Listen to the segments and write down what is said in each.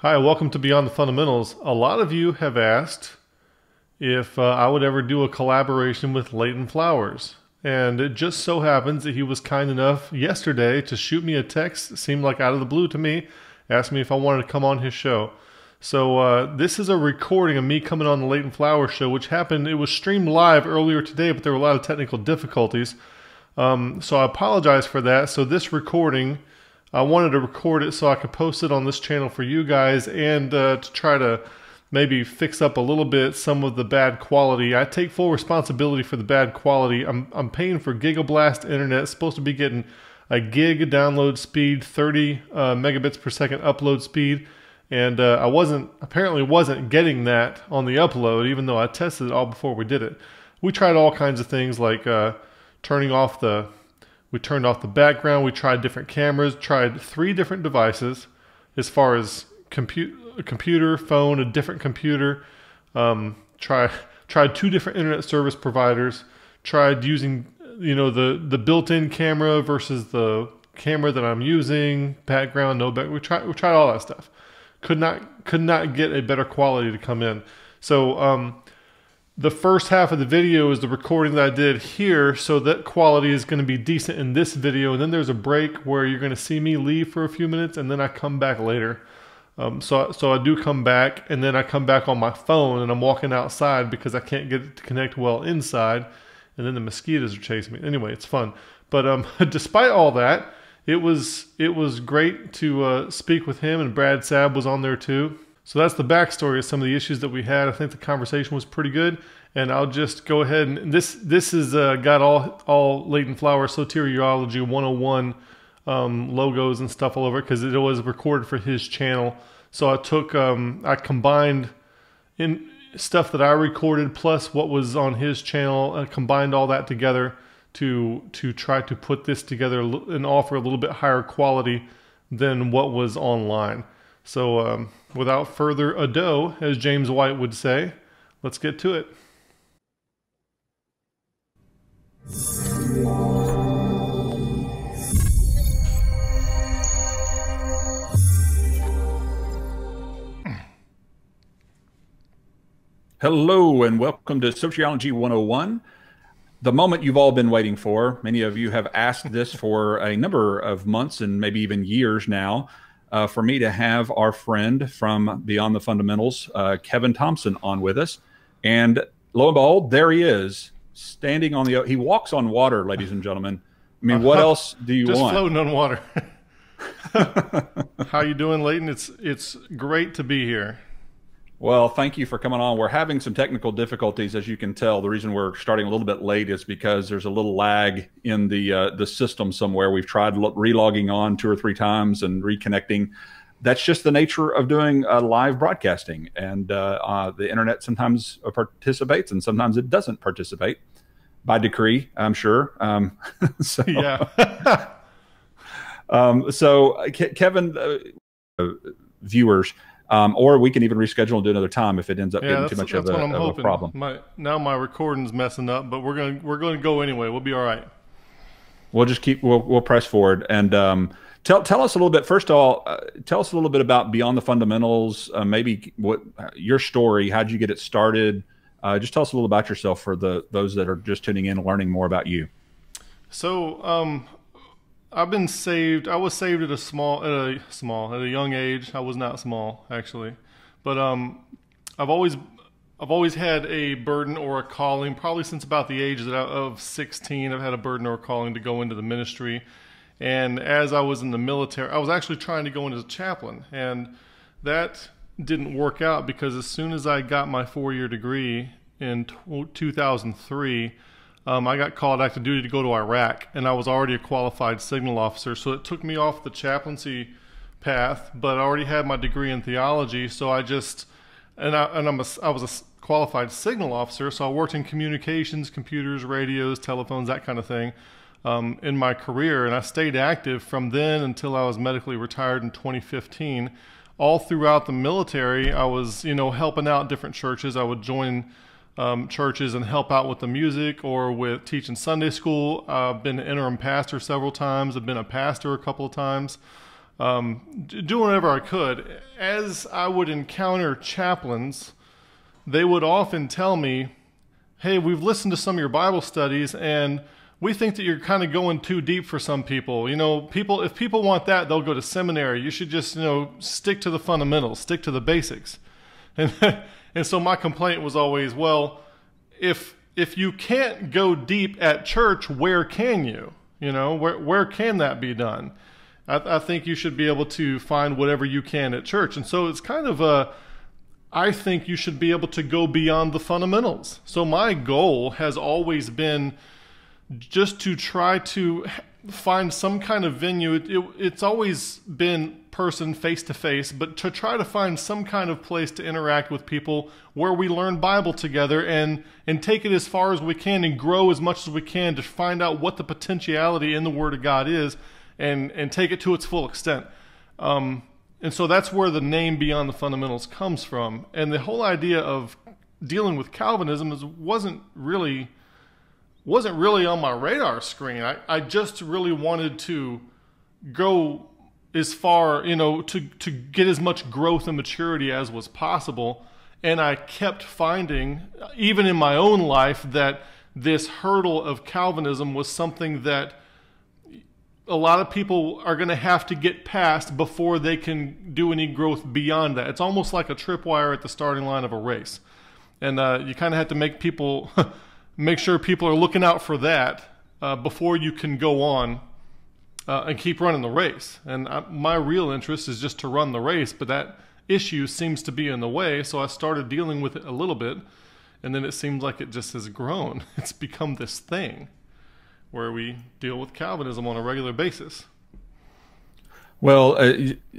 Hi, welcome to Beyond the Fundamentals. A lot of you have asked if I would ever do a collaboration with Leighton Flowers. And it just so happens that he was kind enough yesterday to shoot me a text, that seemed like out of the blue to me, asked me if I wanted to come on his show. So this is a recording of me coming on the Leighton Flowers show, which happened, it was streamed live earlier today, but there were a lot of technical difficulties. So I apologize for that. So this recording, I wanted to record it so I could post it on this channel for you guys and to try to maybe fix up a little bit some of the bad quality. I take full responsibility for the bad quality. I'm paying for Gigablast internet. It's supposed to be getting a gig download speed, 30 megabits per second upload speed, and I apparently wasn't getting that on the upload, even though I tested it all before we did it. We tried all kinds of things like we turned off the background, we tried different cameras, tried 3 different devices as far as computer, phone, a different computer, tried 2 different internet service providers, tried using, you know, the built-in camera versus the camera that I'm using, background, no background, we tried all that stuff. Could not get a better quality to come in. So, the first half of the video is the recording that I did here, so that quality is going to be decent in this video. And then there's a break where you're going to see me leave for a few minutes, and then I come back later. So I do come back, and then I come back on my phone, and I'm walking outside because I can't get it to connect well inside. And then the mosquitoes are chasing me. Anyway, it's fun. But despite all that, it was great to speak with him, and Brad Saab was on there too. So that's the backstory of some of the issues that we had. I think the conversation was pretty good, and I'll just go ahead and this is got all Leighton Flowers Soteriology 101 logos and stuff all over it because it was recorded for his channel. So I took I combined in stuff that I recorded plus what was on his channel. I combined all that together to try to put this together and offer a little bit higher quality than what was online. So without further ado, as James White would say, let's get to it. Hello and welcome to Soteriology 101. The moment you've all been waiting for. Many of you have asked this for a number of months and maybe even years now. For me to have our friend from Beyond the Fundamentals, Kevin Thompson, on with us. And lo and behold, there he is, standing on the... He walks on water, ladies and gentlemen. I mean, what else do you want? Just floating on water. How you doing, Leighton? It's great to be here. Well, thank you for coming on. We're having some technical difficulties, as you can tell. The reason we're starting a little bit late is because there's a little lag in the system somewhere. We've tried relogging on 2 or 3 times and reconnecting. That's just the nature of doing live broadcasting. And the internet sometimes participates and sometimes it doesn't participate by decree, I'm sure. So, yeah. So, Kevin, viewers... or we can even reschedule and do another time if it ends up getting too much of a problem. Now my recording's messing up, but we're going to go anyway. We'll be all right. We'll just keep we'll press forward and tell us a little bit. First of all, tell us a little bit about Beyond the Fundamentals. Maybe what your story? How'd you get it started? Just tell us a little about yourself for those that are just tuning in and learning more about you. So I've been saved. I was saved at a young age. I was not small actually, but I've always had a burden or a calling. Probably since about the age of 16, I've had a burden or a calling to go into the ministry. And as I was in the military, I was actually trying to go into the chaplain, and that didn't work out because as soon as I got my 4-year degree in 2003. I got called active duty to go to Iraq, and I was already a qualified signal officer, so it took me off the chaplaincy path, but I already had my degree in theology, so I just, I was a qualified signal officer, so I worked in communications, computers, radios, telephones, that kind of thing in my career, and I stayed active from then until I was medically retired in 2015. All throughout the military, I was, you know, helping out different churches. I would join churches and help out with the music or with teaching Sunday school. I've been an interim pastor several times. I've been a pastor a couple of times. doing whatever I could. As I would encounter chaplains, they would often tell me, hey, we've listened to some of your Bible studies, and we think that you're kind of going too deep for some people. You know, people, if people want that, they'll go to seminary. You should just, you know, stick to the fundamentals, stick to the basics. And so my complaint was always, well, if you can't go deep at church, where can you? You know, where can that be done? I think you should be able to find whatever you can at church. And so it's kind of a, I think you should be able to go beyond the fundamentals. So my goal has always been just to try to find some kind of venue. It's always been person face to face, but to try to find some kind of place to interact with people where we learn Bible together and take it as far as we can and grow as much as we can to find out what the potentiality in the Word of God is and take it to its full extent. And so that's where the name Beyond the Fundamentals comes from. And the whole idea of dealing with Calvinism wasn't really on my radar screen. I just really wanted to go as far, you know, to get as much growth and maturity as was possible. And I kept finding, even in my own life, that this hurdle of Calvinism was something that a lot of people are going to have to get past before they can do any growth beyond that. It's almost like a tripwire at the starting line of a race. And you kind of have to make people... make sure people are looking out for that before you can go on and keep running the race. And my real interest is just to run the race, but that issue seems to be in the way, so I started dealing with it a little bit, and then it seems like it just has grown. It's become this thing where we deal with Calvinism on a regular basis. Well,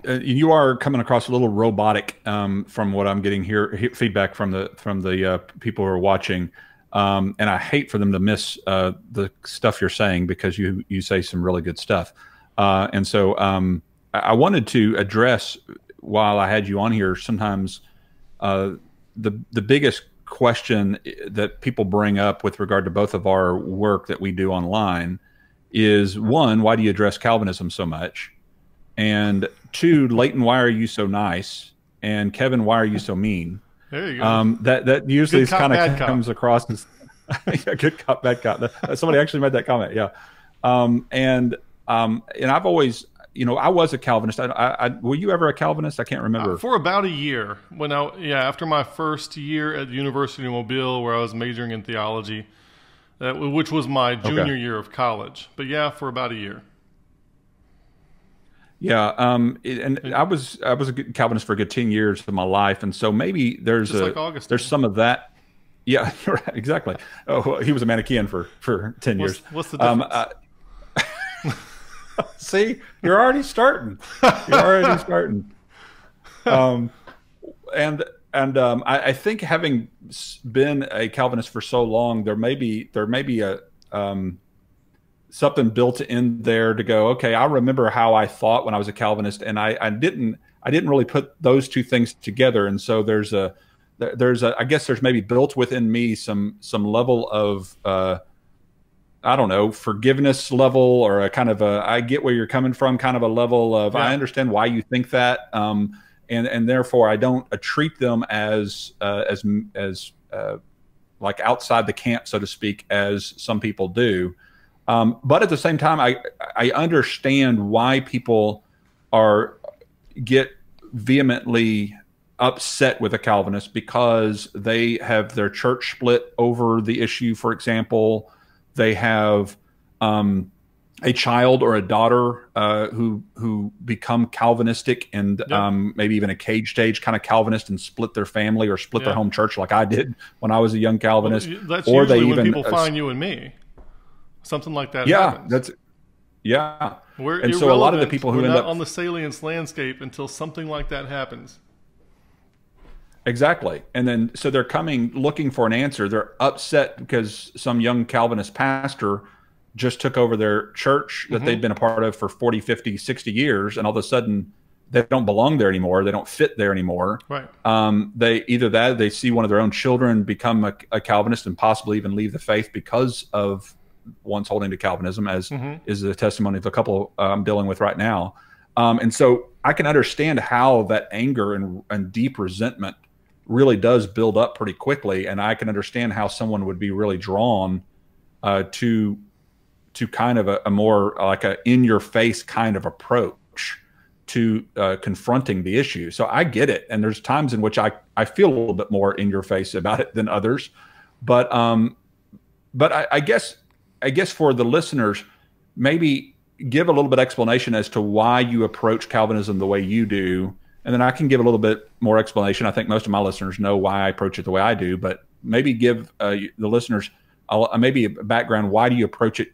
you are coming across a little robotic from what I'm getting here, feedback from the people who are watching. And I hate for them to miss the stuff you're saying, because you say some really good stuff. And so I wanted to address, while I had you on here, sometimes the biggest question that people bring up with regard to both of our work that we do online is, one, why do you address Calvinism so much? And two, Leighton, why are you so nice? And Kevin, why are you so mean? There you go. That usually kind of comes across as yeah, good cop, bad cop. Somebody actually made that comment. Yeah. And I've always, you know, I was a Calvinist. Were you ever a Calvinist? I can't remember. For about a year when after my first year at the University of Mobile, where I was majoring in theology, which was my junior year of college. But yeah, for about a year. Yeah, and I was a Calvinist for a good 10 years of my life, and so maybe there's just like Augustine. There's some of that. Yeah, right, exactly. Oh, he was a Manichaean for 10 years. What's the difference? See, you're already starting. You're already starting. I think, having been a Calvinist for so long, there may be a something built in there to go, okay, I remember how I thought when I was a Calvinist, and I didn't really put those two things together. And so I guess there's maybe built within me some level of, I don't know, forgiveness level, or a kind of a, I get where you're coming from kind of a level of, yeah, I understand why you think that. And therefore I don't treat them as like outside the camp, so to speak, as some people do. But at the same time, I understand why people get vehemently upset with a Calvinist, because they have their church split over the issue. For example, they have a child or a daughter who become Calvinistic, and yep, maybe even a cage stage kind of Calvinist, and split their family or split, yeah, their home church, like I did when I was a young Calvinist. Well, that's or usually they even, when people find you and me. Something like that. Yeah, happens. That's, yeah. We're and so a lot of the people who end up on the salience landscape until something like that happens. Exactly. And then, so they're coming looking for an answer. They're upset because some young Calvinist pastor just took over their church that, mm-hmm, they've been a part of for 40, 50, 60 years. And all of a sudden they don't belong there anymore. They don't fit there anymore. Right. They see one of their own children become a Calvinist, and possibly even leave the faith because of one's holding to Calvinism, as, mm-hmm, is the testimony of a couple I'm dealing with right now. And so I can understand how that anger and deep resentment really does build up pretty quickly. And I can understand how someone would be really drawn to kind of a more like a in your face kind of approach to confronting the issue. So I get it. And there's times in which I feel a little bit more in your face about it than others. But I guess for the listeners, maybe give a little bit of explanation as to why you approach Calvinism the way you do. And then I can give a little bit more explanation. I think most of my listeners know why I approach it the way I do, but maybe give the listeners maybe a background. Why do you approach it?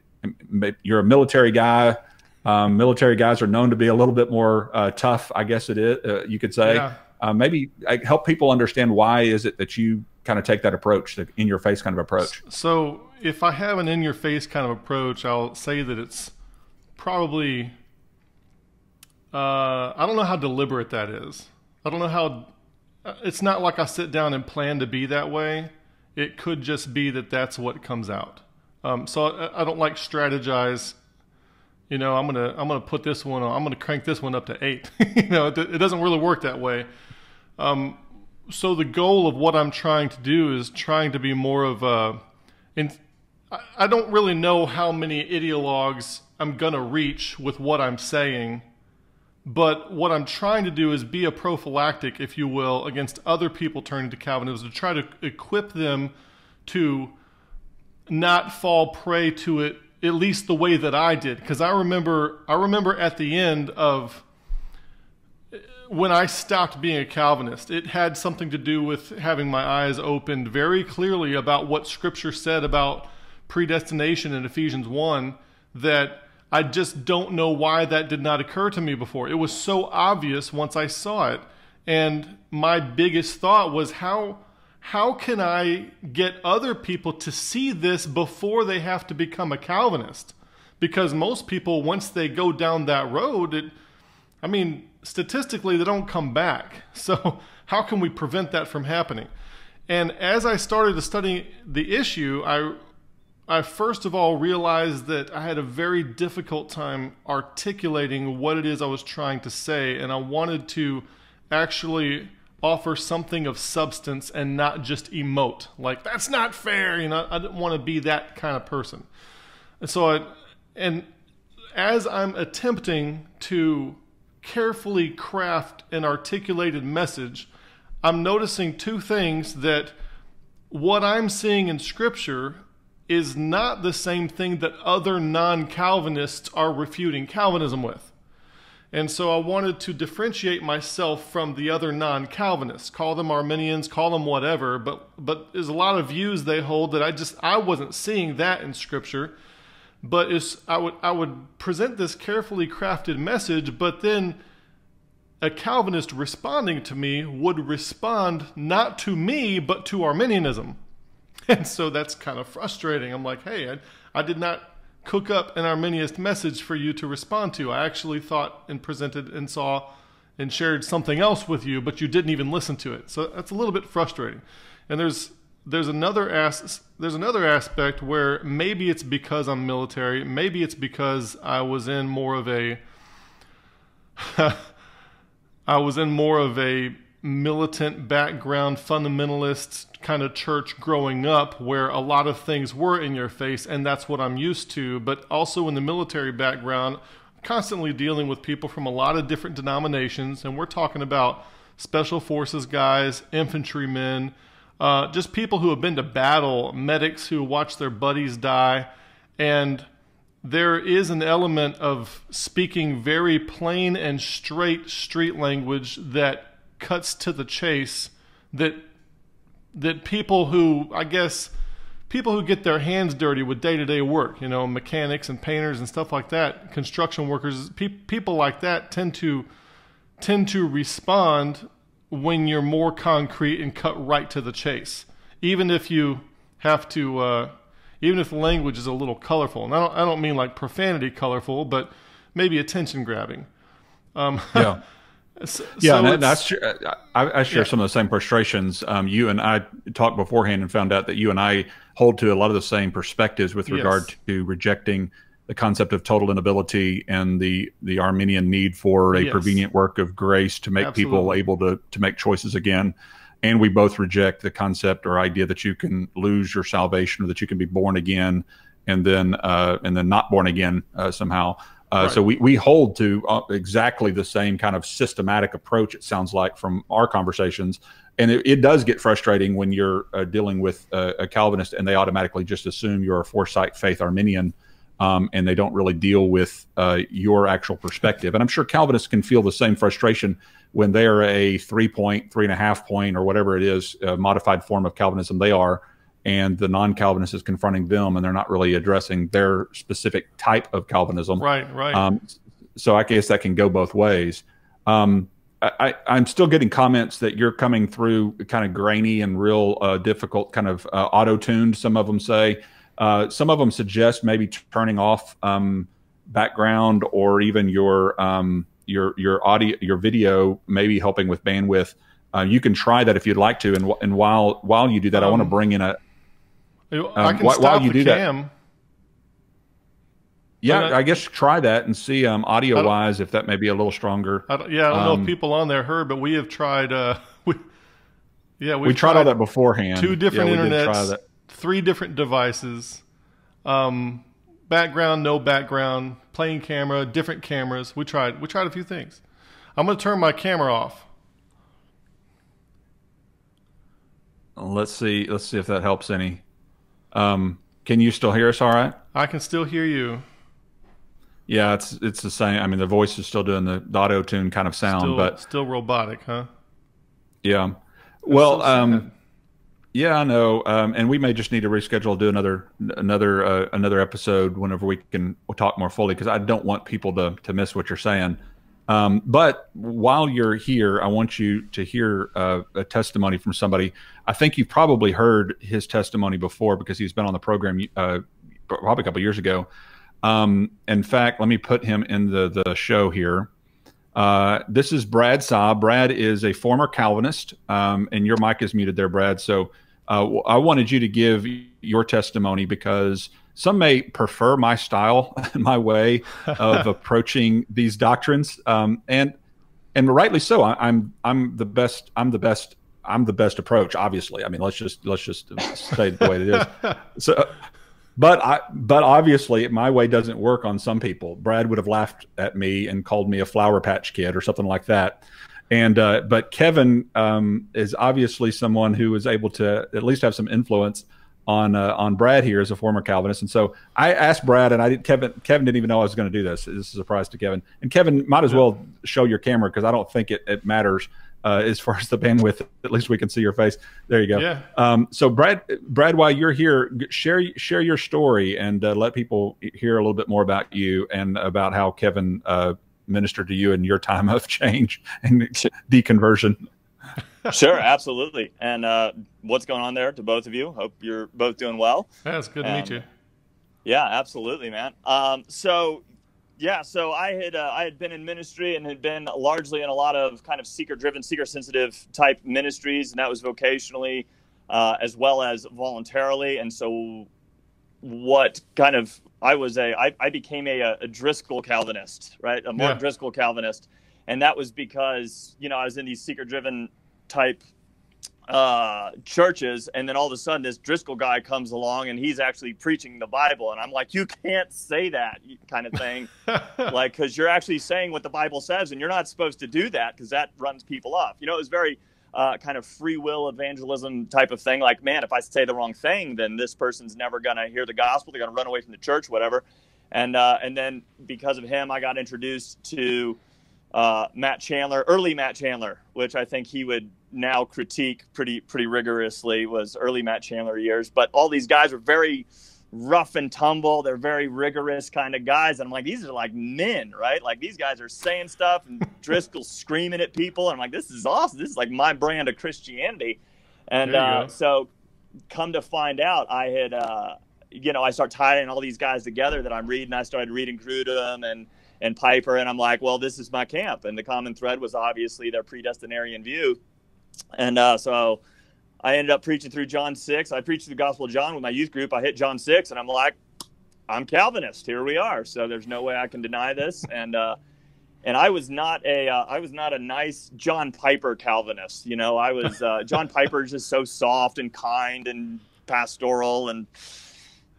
You're a military guy. Military guys are known to be a little bit more tough, I guess it is, you could say. Yeah. Maybe help people understand why is it that you kind of take that approach, the in-your-face kind of approach. So if I have an in-your-face kind of approach, I'll say that it's probably, I don't know how deliberate that is. I don't know how, it's not like I sit down and plan to be that way. It could just be that that's what comes out. So I don't like strategize. You know, I'm gonna put this one on. I'm gonna crank this one up to 8. You know, it doesn't really work that way. So the goal of what I'm trying to do is trying to be more of a. And I don't really know how many ideologues I'm gonna reach with what I'm saying, but what I'm trying to do is be a prophylactic, if you will, against other people turning to Calvinism, to try to equip them to not fall prey to it, at least the way that I did. Because I remember at the end of when I stopped being a Calvinist, it had something to do with having my eyes opened very clearly about what Scripture said about predestination in Ephesians 1, that I just don't know why that did not occur to me before. It was so obvious once I saw it. And my biggest thought was how can I get other people to see this before they have to become a Calvinist? Because most people, once they go down that road, I mean, statistically, they don't come back. So how can we prevent that from happening? And as I started to study the issue, I first of all realized that I had a very difficult time articulating what it is I was trying to say, and I wanted to actually offer something of substance and not just emote. Like, that's not fair. You know, I didn't want to be that kind of person. And so and as I'm attempting to carefully craft an articulated message, I'm noticing two things: that what I'm seeing in Scripture is not the same thing that other non-Calvinists are refuting Calvinism with. And so I wanted to differentiate myself from the other non-Calvinists. Call them Arminians, call them whatever, but there's a lot of views they hold that I wasn't seeing that in Scripture. But I would present this carefully crafted message, but then a Calvinist responding to me would respond not to me, but to Arminianism. And so that's kind of frustrating. I'm like, hey, I did not cook up an Arminianist message for you to respond to. I actually thought and presented and saw and shared something else with you, but you didn't even listen to it. So that's a little bit frustrating. And there's another aspect where maybe it's because I'm military, maybe it's because I was in more of a militant background, fundamentalist kind of church growing up, where a lot of things were in your face, and that's what I'm used to. But also in the military background, constantly dealing with people from a lot of different denominations, and we're talking about special forces guys, infantrymen, just people who have been to battle, medics who watch their buddies die. And there is an element of speaking very plain and straight street language that cuts to the chase, that people who, I guess, people who get their hands dirty with day-to-day work, you know, mechanics and painters and stuff like that, construction workers, people like that tend to respond when you're more concrete and cut right to the chase, even if you have to, even if the language is a little colorful. And I don't mean like profanity colorful, but maybe attention grabbing. Yeah. So no, that's true. I share some of the same frustrations. You and I talked beforehand and found out that you and I hold to a lot of the same perspectives with regard to rejecting the concept of total inability and the Arminian need for a prevenient work of grace to make people able to make choices again. And we both reject the concept or idea that you can lose your salvation or that you can be born again and then not born again somehow. So we hold to exactly the same kind of systematic approach, it sounds like, from our conversations. And it does get frustrating when you're dealing with a Calvinist and they automatically just assume you're a Foresight Faith Arminian. And they don't really deal with your actual perspective. And I'm sure Calvinists can feel the same frustration when they're a 3 point, 3.5 point, or whatever it is, modified form of Calvinism they are, and the non-Calvinist is confronting them, and they're not really addressing their specific type of Calvinism. Right, right. So I guess that can go both ways. I'm still getting comments that you're coming through kind of grainy and real difficult, kind of auto-tuned, some of them say. Some of them suggest maybe turning off background or even your audio, your video, maybe helping with bandwidth. You can try that if you'd like to. And while you do that, I want to bring in a. I can stop the cam. Yeah, I guess try that and see audio wise if that may be a little stronger. I don't know if people on there heard, but we have tried. We tried all that beforehand. Two different internets. Three different devices, background, no background, plain camera, different cameras. We tried a few things. I'm going to turn my camera off. Let's see if that helps any. Can you still hear us all right? I can still hear you. Yeah, it's the same. I mean, the voice is still doing the auto-tune kind of sound, but still robotic, huh? Yeah. Well, yeah, I know, and we may just need to reschedule, do another episode whenever we can talk more fully, because I don't want people to miss what you're saying. But while you're here, I want you to hear a testimony from somebody. I think you've probably heard his testimony before because he's been on the program probably a couple years ago. In fact, let me put him in the show here. This is Brad Saab. Brad is a former Calvinist, and your mic is muted there, Brad. So I wanted you to give your testimony because some may prefer my style and my way of approaching these doctrines, and rightly so. I'm the best approach, obviously. I mean, let's just say the way it is. So. But obviously my way doesn't work on some people. Brad would have laughed at me and called me a Flower Patch Kid or something like that. And but Kevin is obviously someone who is able to at least have some influence on Brad here as a former Calvinist. And so I asked Brad, and Kevin didn't even know I was going to do this. This is a surprise to Kevin. And Kevin, might as well show your camera because I don't think it matters. As far as the bandwidth, at least we can see your face. There you go. Yeah. So Brad, while you're here, share your story and let people hear a little bit more about you and about how Kevin ministered to you in your time of change and deconversion. Sure, absolutely. And what's going on there to both of you? Hope you're both doing well. Yeah, it's good to meet you. Yeah, absolutely, man. So I had been in ministry and had been largely in a lot of kind of seeker-driven, seeker-sensitive type ministries, and that was vocationally as well as voluntarily. And so, I became a Driscoll Calvinist, right? A Mark Driscoll Calvinist, and that was because I was in these seeker-driven type churches, and then all of a sudden this Driscoll guy comes along and he's actually preaching the Bible, and I'm like, you can't say that kind of thing, like, because you're actually saying what the Bible says, and you're not supposed to do that because that runs people off. It was very kind of free will evangelism type of thing. Like, man, if I say the wrong thing, then this person's never gonna hear the gospel. They're gonna run away from the church, whatever. And then because of him, I got introduced to Matt Chandler, early Matt Chandler, which I think he would now critique pretty rigorously, was early Matt Chandler years. But all these guys were very rough and tumble. They're very rigorous kind of guys. And I'm like, these are like men, right? Like, these guys are saying stuff and Driscoll's screaming at people. And I'm like, this is awesome. This is like my brand of Christianity. And so come to find out, I had, I start tying all these guys together that I'm reading. I started reading Grudem and Piper. And I'm like, well, this is my camp. And the common thread was obviously their predestinarian view. And so I ended up preaching through John 6. I preached the Gospel of John with my youth group. I hit John 6, and I'm like, I'm Calvinist. Here we are. So there's no way I can deny this. And I was not a nice John Piper Calvinist. You know, I was John Piper is just so soft and kind and pastoral, and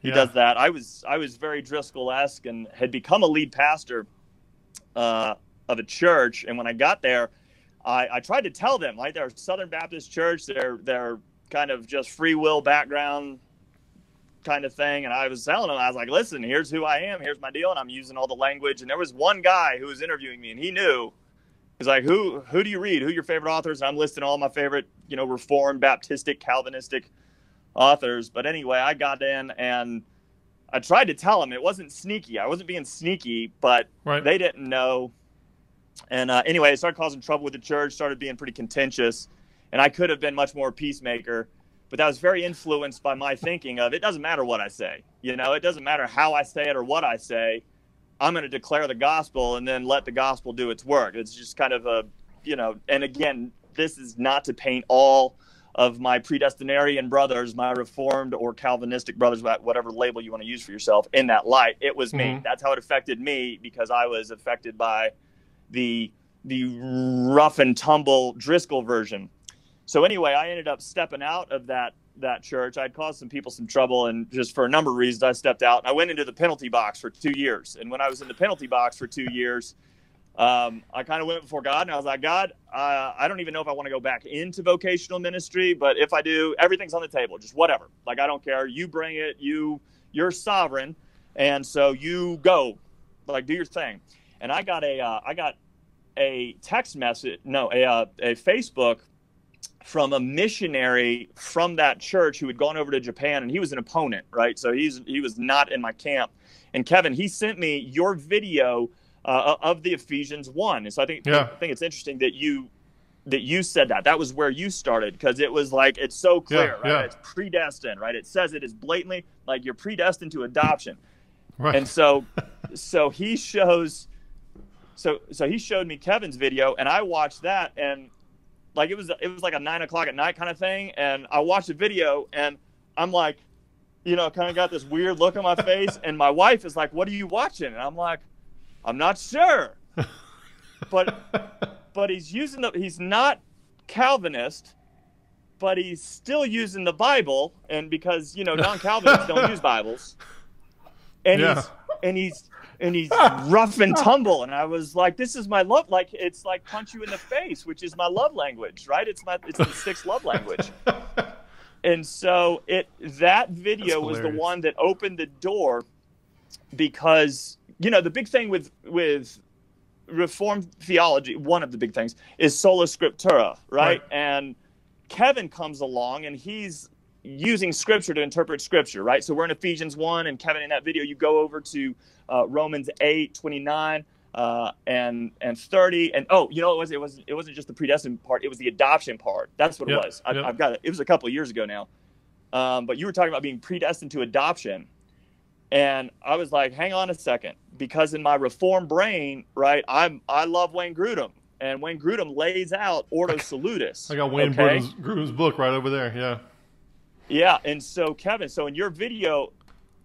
he does that. I was very Driscoll-esque and had become a lead pastor of a church. And when I got there, I tried to tell them, like, they're a Southern Baptist church. They're kind of just free will background kind of thing. And I was telling them, I was like, listen, here's who I am. Here's my deal. And I'm using all the language. And there was one guy who was interviewing me, and he knew. He's like, who do you read? Who are your favorite authors? And I'm listing all my favorite, you know, Reformed, Baptistic, Calvinistic authors. But anyway, I got in and I tried to tell him. It wasn't sneaky. I wasn't being sneaky, but they didn't know. And anyway, I started causing trouble with the church, started being pretty contentious. And I could have been much more peacemaker, but that was very influenced by my thinking of, it doesn't matter what I say. You know, it doesn't matter how I say it or what I say. I'm going to declare the gospel and then let the gospel do its work. It's just kind of a, you know, and again, this is not to paint all of my predestinarian brothers, my Reformed or Calvinistic brothers, whatever label you want to use for yourself, in that light. It was me. That's how it affected me, because I was affected by the rough and tumble Driscoll version. So anyway, I ended up stepping out of that church. I'd caused some people some trouble, and just for a number of reasons, I stepped out. I went into the penalty box for 2 years. And when I was in the penalty box for 2 years, I kind of went before God, and I was like, God, I don't even know if I want to go back into vocational ministry, but if I do, everything's on the table, just whatever. Like, I don't care. You bring it. You're sovereign, and so you go. Like, do your thing. And I got a text message, a Facebook from a missionary from that church who had gone over to Japan, and he was an opponent, right? So he was not in my camp. And Kevin, he sent me your video of the Ephesians 1. And so I think it's interesting that you said that. That was where you started, because it was like, it's so clear, right? It's predestined, right? It says it is blatantly, like, you're predestined to adoption. Right. And so he showed me Kevin's video, and I watched that, and like, it was like a 9 o'clock at night kind of thing. And I watched the video, and I'm like, you know, kind of got this weird look on my face. And my wife is like, what are you watching? And I'm like, I'm not sure. But he's not Calvinist, but he's still using the Bible. And because, you know, non-Calvinists don't use Bibles. And he's rough and tumble. And I was like, this is my love. Like, it's like punch you in the face, which is my love language, right? It's the sixth love language. And so that video was the one that opened the door, because, you know, the big thing with Reformed theology, one of the big things, is sola scriptura, right? And Kevin comes along, and he's using scripture to interpret scripture, right? So we're in Ephesians 1, and Kevin, in that video, you go over to Romans 8:29 and 30, and you know, it wasn't just the predestined part; it was the adoption part. That's what it was. I've got it. It was a couple of years ago now, but you were talking about being predestined to adoption, and I was like, hang on a second, because in my Reformed brain, right, I love Wayne Grudem, and Wayne Grudem lays out Ordo Salutis. I got Wayne Grudem's book right over there. Yeah. Yeah, and so Kevin, so in your video,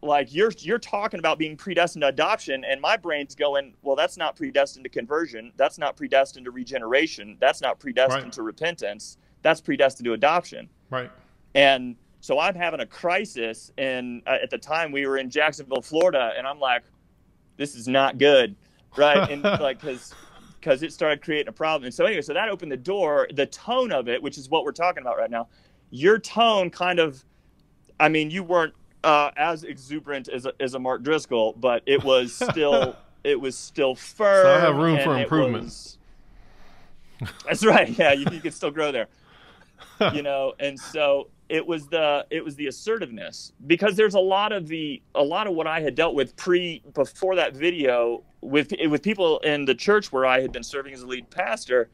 like, you're talking about being predestined to adoption, and my brain's going, well, that's not predestined to conversion, that's not predestined to regeneration, that's not predestined to repentance, that's predestined to adoption. Right. And so I'm having a crisis, and at the time we were in Jacksonville, Florida, and I'm like, this is not good, right? And like, because it started creating a problem. And so anyway, so that opened the door. The tone of it, which is what we're talking about right now. Your tone kind of, I mean, you weren't as exuberant as a Mark Driscoll, but it was still firm. So I have room for improvements. That's right. Yeah, you can still grow there. You know, and so it was the assertiveness, because there's a lot of what I had dealt with before that video with people in the church where I had been serving as a lead pastor.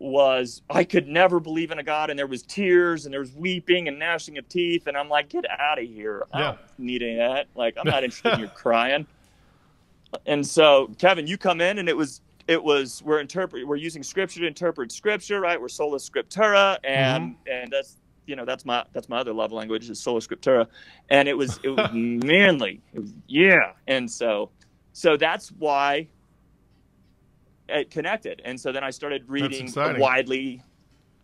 Was I could never believe in a God, and there was tears, and there was weeping and gnashing of teeth, and I'm like, get out of here. I don't need any of that. Like, I'm not interested in your crying. And so, Kevin, you come in, and we're using scripture to interpret scripture, right? We're sola scriptura, and that's you know, that's my other love language is sola scriptura, and it was manly. It was, yeah, and so that's why it connected. And so then I started reading widely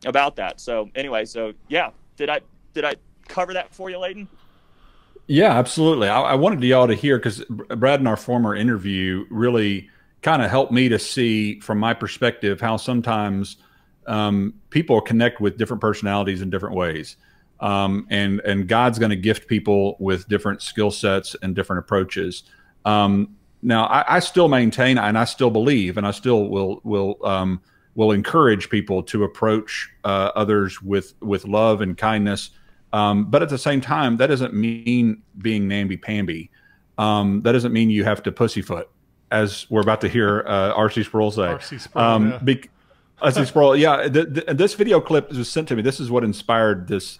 about that. So anyway, so yeah, did I cover that for you, Layden? Yeah, absolutely. I wanted y'all to hear, because Brad in our former interview really kind of helped me to see from my perspective how sometimes people connect with different personalities in different ways. And God's going to gift people with different skill sets and different approaches. Now, I still maintain, and I still believe, and I still will encourage people to approach others with love and kindness. But at the same time, that doesn't mean being namby-pamby. That doesn't mean you have to pussyfoot, as we're about to hear RC Sproul say. RC Sproul, yeah. This video clip was sent to me. This is what inspired this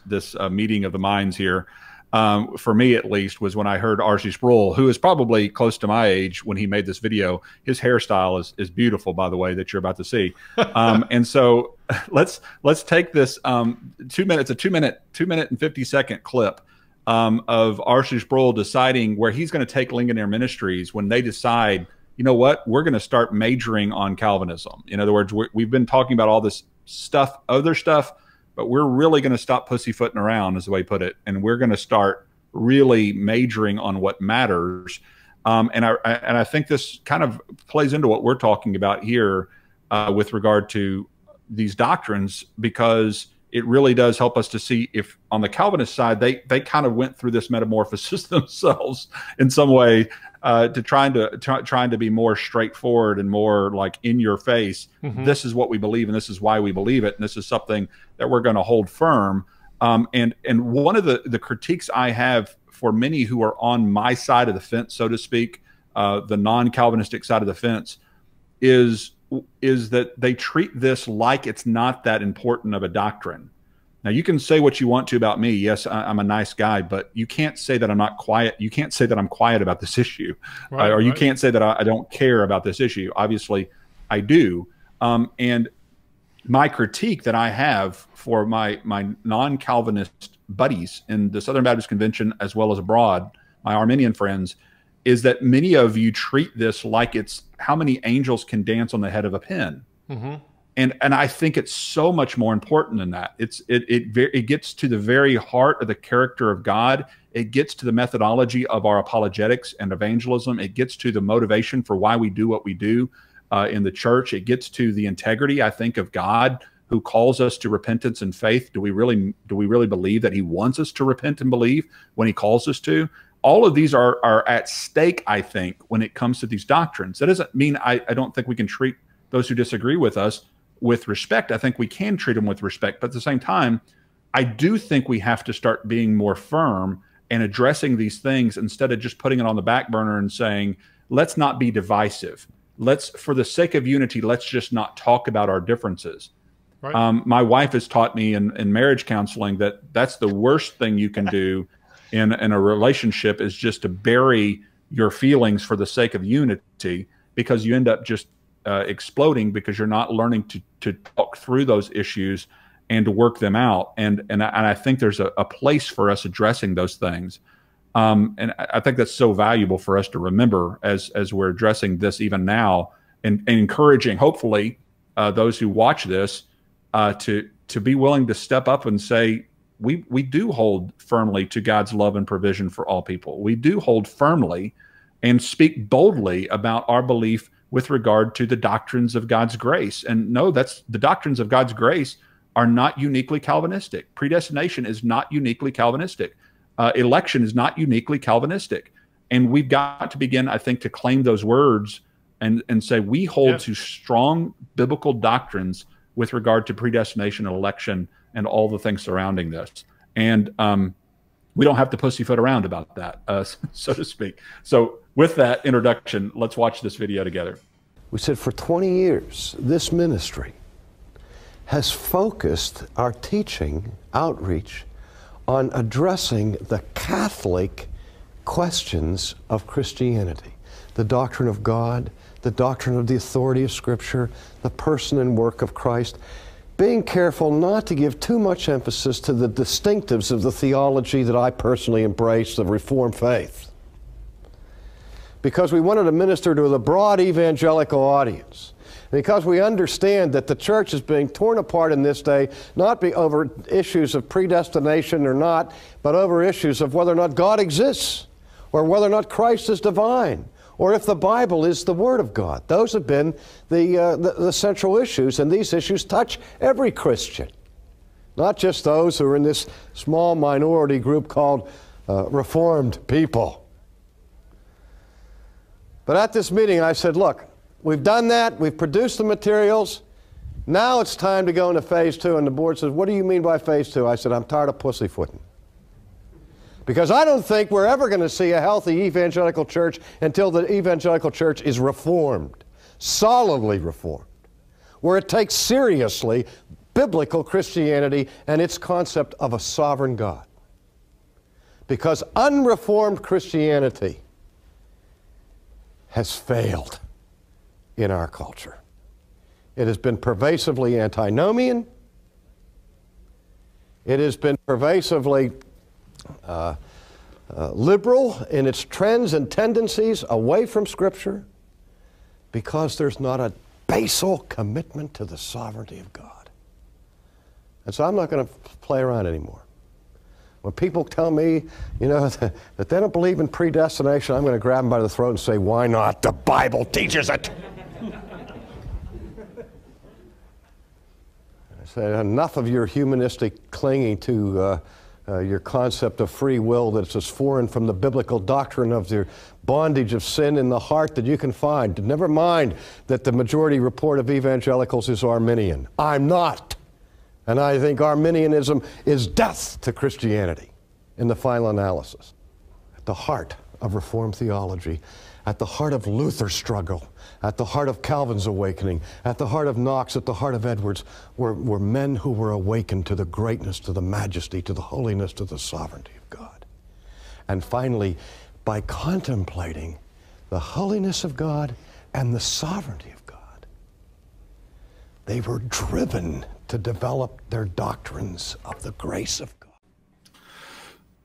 meeting of the minds here. For me, at least, was when I heard RC Sproul, who is probably close to my age when he made this video. His hairstyle is beautiful, by the way, that you're about to see. And so let's take this 2 minutes, a 2 minute and 50-second clip of RC Sproul deciding where he's going to take Ligonier Ministries when they decide, you know what, we're going to start majoring on Calvinism. In other words, we've been talking about all this stuff, other stuff, but we're really going to stop pussyfooting around, is the way he put it. And we're going to start really majoring on what matters. And I think this kind of plays into what we're talking about here with regard to these doctrines, because it really does help us to see if on the Calvinist side, they kind of went through this metamorphosis themselves in some way to trying to be more straightforward and more like in your face. Mm-hmm. This is what we believe, and this is why we believe it, and this is something that we're going to hold firm. And one of the critiques I have for many who are on my side of the fence, so to speak, the non-Calvinistic side of the fence, is that they treat this like it's not that important of a doctrine. Now, you can say what you want to about me. Yes, I'm a nice guy, but you can't say that I'm not quiet. You can't say that I'm quiet about this issue, right, or you can't say that I don't care about this issue. Obviously, I do. And my critique that I have for my non-Calvinist buddies in the Southern Baptist Convention, as well as abroad, my Arminian friends, is that many of you treat this like it's how many angels can dance on the head of a pin. Mm-hmm. And I think it's so much more important than that. It gets to the very heart of the character of God. It gets to the methodology of our apologetics and evangelism. It gets to the motivation for why we do what we do in the church. It gets to the integrity, I think, of God, who calls us to repentance and faith. Do we really believe that he wants us to repent and believe when he calls us to? All of these are at stake, I think, when it comes to these doctrines. That doesn't mean I don't think we can treat those who disagree with us with respect. I think we can treat them with respect. But at the same time, I do think we have to start being more firm and addressing these things instead of just putting it on the back burner and saying, let's not be divisive. Let's, for the sake of unity, let's just not talk about our differences. Right. My wife has taught me in marriage counseling that that's the worst thing you can do in a relationship, is just to bury your feelings for the sake of unity, because you end up just exploding because you're not learning to talk through those issues and to work them out. And I think there's a place for us addressing those things. And I think that's so valuable for us to remember as we're addressing this even now, and encouraging, hopefully, those who watch this to be willing to step up and say, we do hold firmly to God's love and provision for all people. We do hold firmly and speak boldly about our belief with regard to the doctrines of God's grace. And no, that's the doctrines of God's grace are not uniquely Calvinistic. Predestination is not uniquely Calvinistic. Election is not uniquely Calvinistic. And we've got to begin, I think, to claim those words and say we hold to strong biblical doctrines with regard to predestination and election and all the things surrounding this. And we don't have to pussyfoot around about that, so to speak. So with that introduction, let's watch this video together. We said for 20 years, this ministry has focused our teaching outreach on addressing the Catholic questions of Christianity, the doctrine of God, the doctrine of the authority of Scripture, the person and work of Christ. being careful not to give too much emphasis to the distinctives of the theology that I personally embrace, the Reformed faith, because we wanted to minister to the broad evangelical audience, because we understand that the church is being torn apart in this day, not over issues of predestination or not, but over issues of whether or not God exists, or whether or not Christ is divine, or if the Bible is the Word of God. Those have been the central issues, and these issues touch every Christian, not just those who are in this small minority group called Reformed people. But at this meeting I said, look, we've done that, we've produced the materials, now it's time to go into phase two. And the board says, what do you mean by phase two? I said, I'm tired of pussyfooting, because I don't think we're ever going to see a healthy evangelical church until the evangelical church is reformed, solidly reformed, where it takes seriously biblical Christianity and its concept of a sovereign God. Because unreformed Christianity has failed in our culture. It has been pervasively antinomian. It has been pervasively liberal in its trends and tendencies away from Scripture, because there's not a basal commitment to the sovereignty of God. And so I'm not going to play around anymore. When people tell me, you know, that they don't believe in predestination, I'm going to grab them by the throat and say, why not? The Bible teaches it. I say, enough of your humanistic clinging to your concept of free will that's as foreign from the biblical doctrine of the bondage of sin in the heart that you can find. Never mind that the majority report of evangelicals is Arminian. I'm not. And I think Arminianism is death to Christianity in the final analysis. At the heart of Reformed theology, at the heart of Luther's struggle, at the heart of Calvin's awakening, at the heart of Knox, at the heart of Edwards, were men who were awakened to the greatness, to the majesty, to the holiness, to the sovereignty of God. And finally, by contemplating the holiness of God and the sovereignty of God, they were driven to develop their doctrines of the grace of God.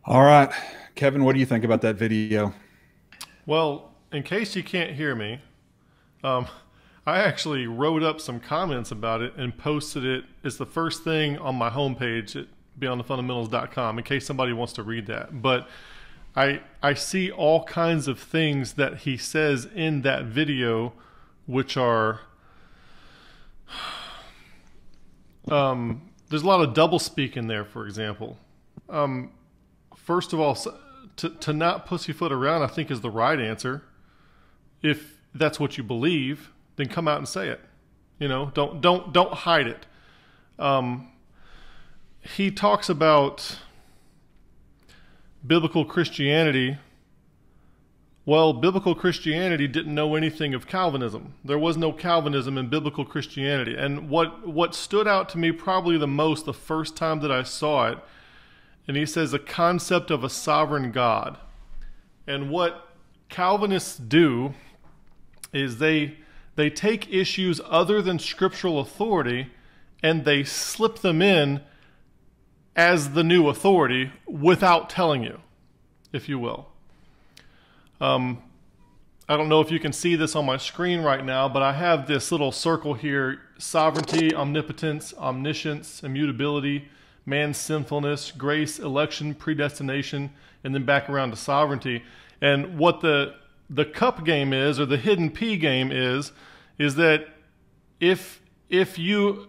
All right, Kevin, what do you think about that video? Well, in case you can't hear me, I actually wrote up some comments about it and posted it. It's the first thing on my homepage at beyondthefundamentals.com in case somebody wants to read that. But I see all kinds of things that he says in that video which are, there's a lot of doublespeak in there, for example. First of all, to not pussyfoot around, I think, is the right answer. If that's what you believe, then come out and say it. You know, don't hide it. He talks about biblical Christianity. Well, biblical Christianity didn't know anything of Calvinism. There was no Calvinism in biblical Christianity. And what stood out to me probably the most the first time that I saw it, and he says the concept of a sovereign God. And what Calvinists do is they take issues other than scriptural authority and they slip them in as the new authority without telling you, if you will. I don't know if you can see this on my screen right now, but I have this little circle here: sovereignty, omnipotence, omniscience, immutability, man's sinfulness, grace, election, predestination, and then back around to sovereignty. And what the cup game is, or the hidden P game is that if you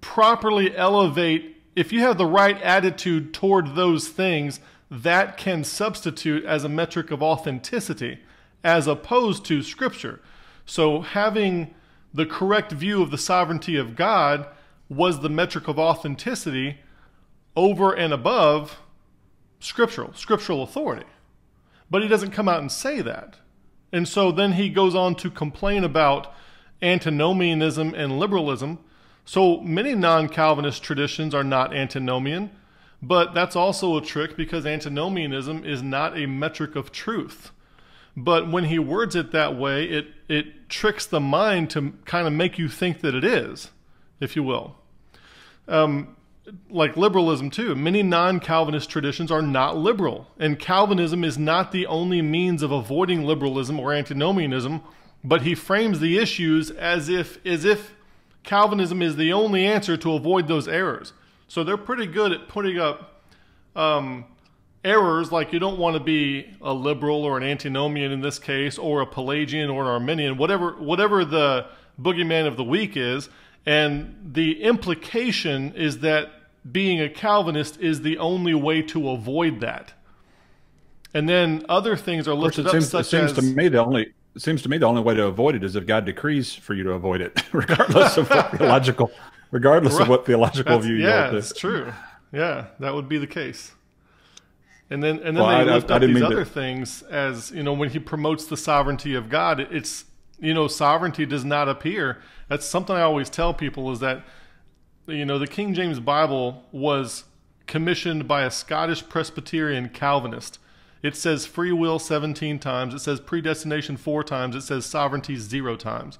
properly elevate, if you have the right attitude toward those things, that can substitute as a metric of authenticity as opposed to Scripture. So having the correct view of the sovereignty of God was the metric of authenticity over and above scriptural authority. But he doesn't come out and say that. And so then he goes on to complain about antinomianism and liberalism. So many non-Calvinist traditions are not antinomian, but that's also a trick, because antinomianism is not a metric of truth. But when he words it that way, it tricks the mind to kind of make you think that it is, if you will. like liberalism too. Many non-Calvinist traditions are not liberal, and Calvinism is not the only means of avoiding liberalism or antinomianism, but he frames the issues as if Calvinism is the only answer to avoid those errors. So they're pretty good at putting up errors like you don't want to be a liberal or an antinomian in this case, or a Pelagian or an Arminian, whatever the boogeyman of the week is. And the implication is that being a Calvinist is the only way to avoid that. And then other things are listed up, such as... It seems to me the only way to avoid it is if God decrees for you to avoid it, regardless of what theological, view you have. Yeah, that's true. Yeah, that would be the case. And then well, they lift up these other things as, you know, when he promotes the sovereignty of God, it's, you know, sovereignty does not appear. That's something I always tell people is that, you know, the King James Bible was commissioned by a Scottish Presbyterian Calvinist. It says free will 17 times. It says predestination 4 times. It says sovereignty 0 times.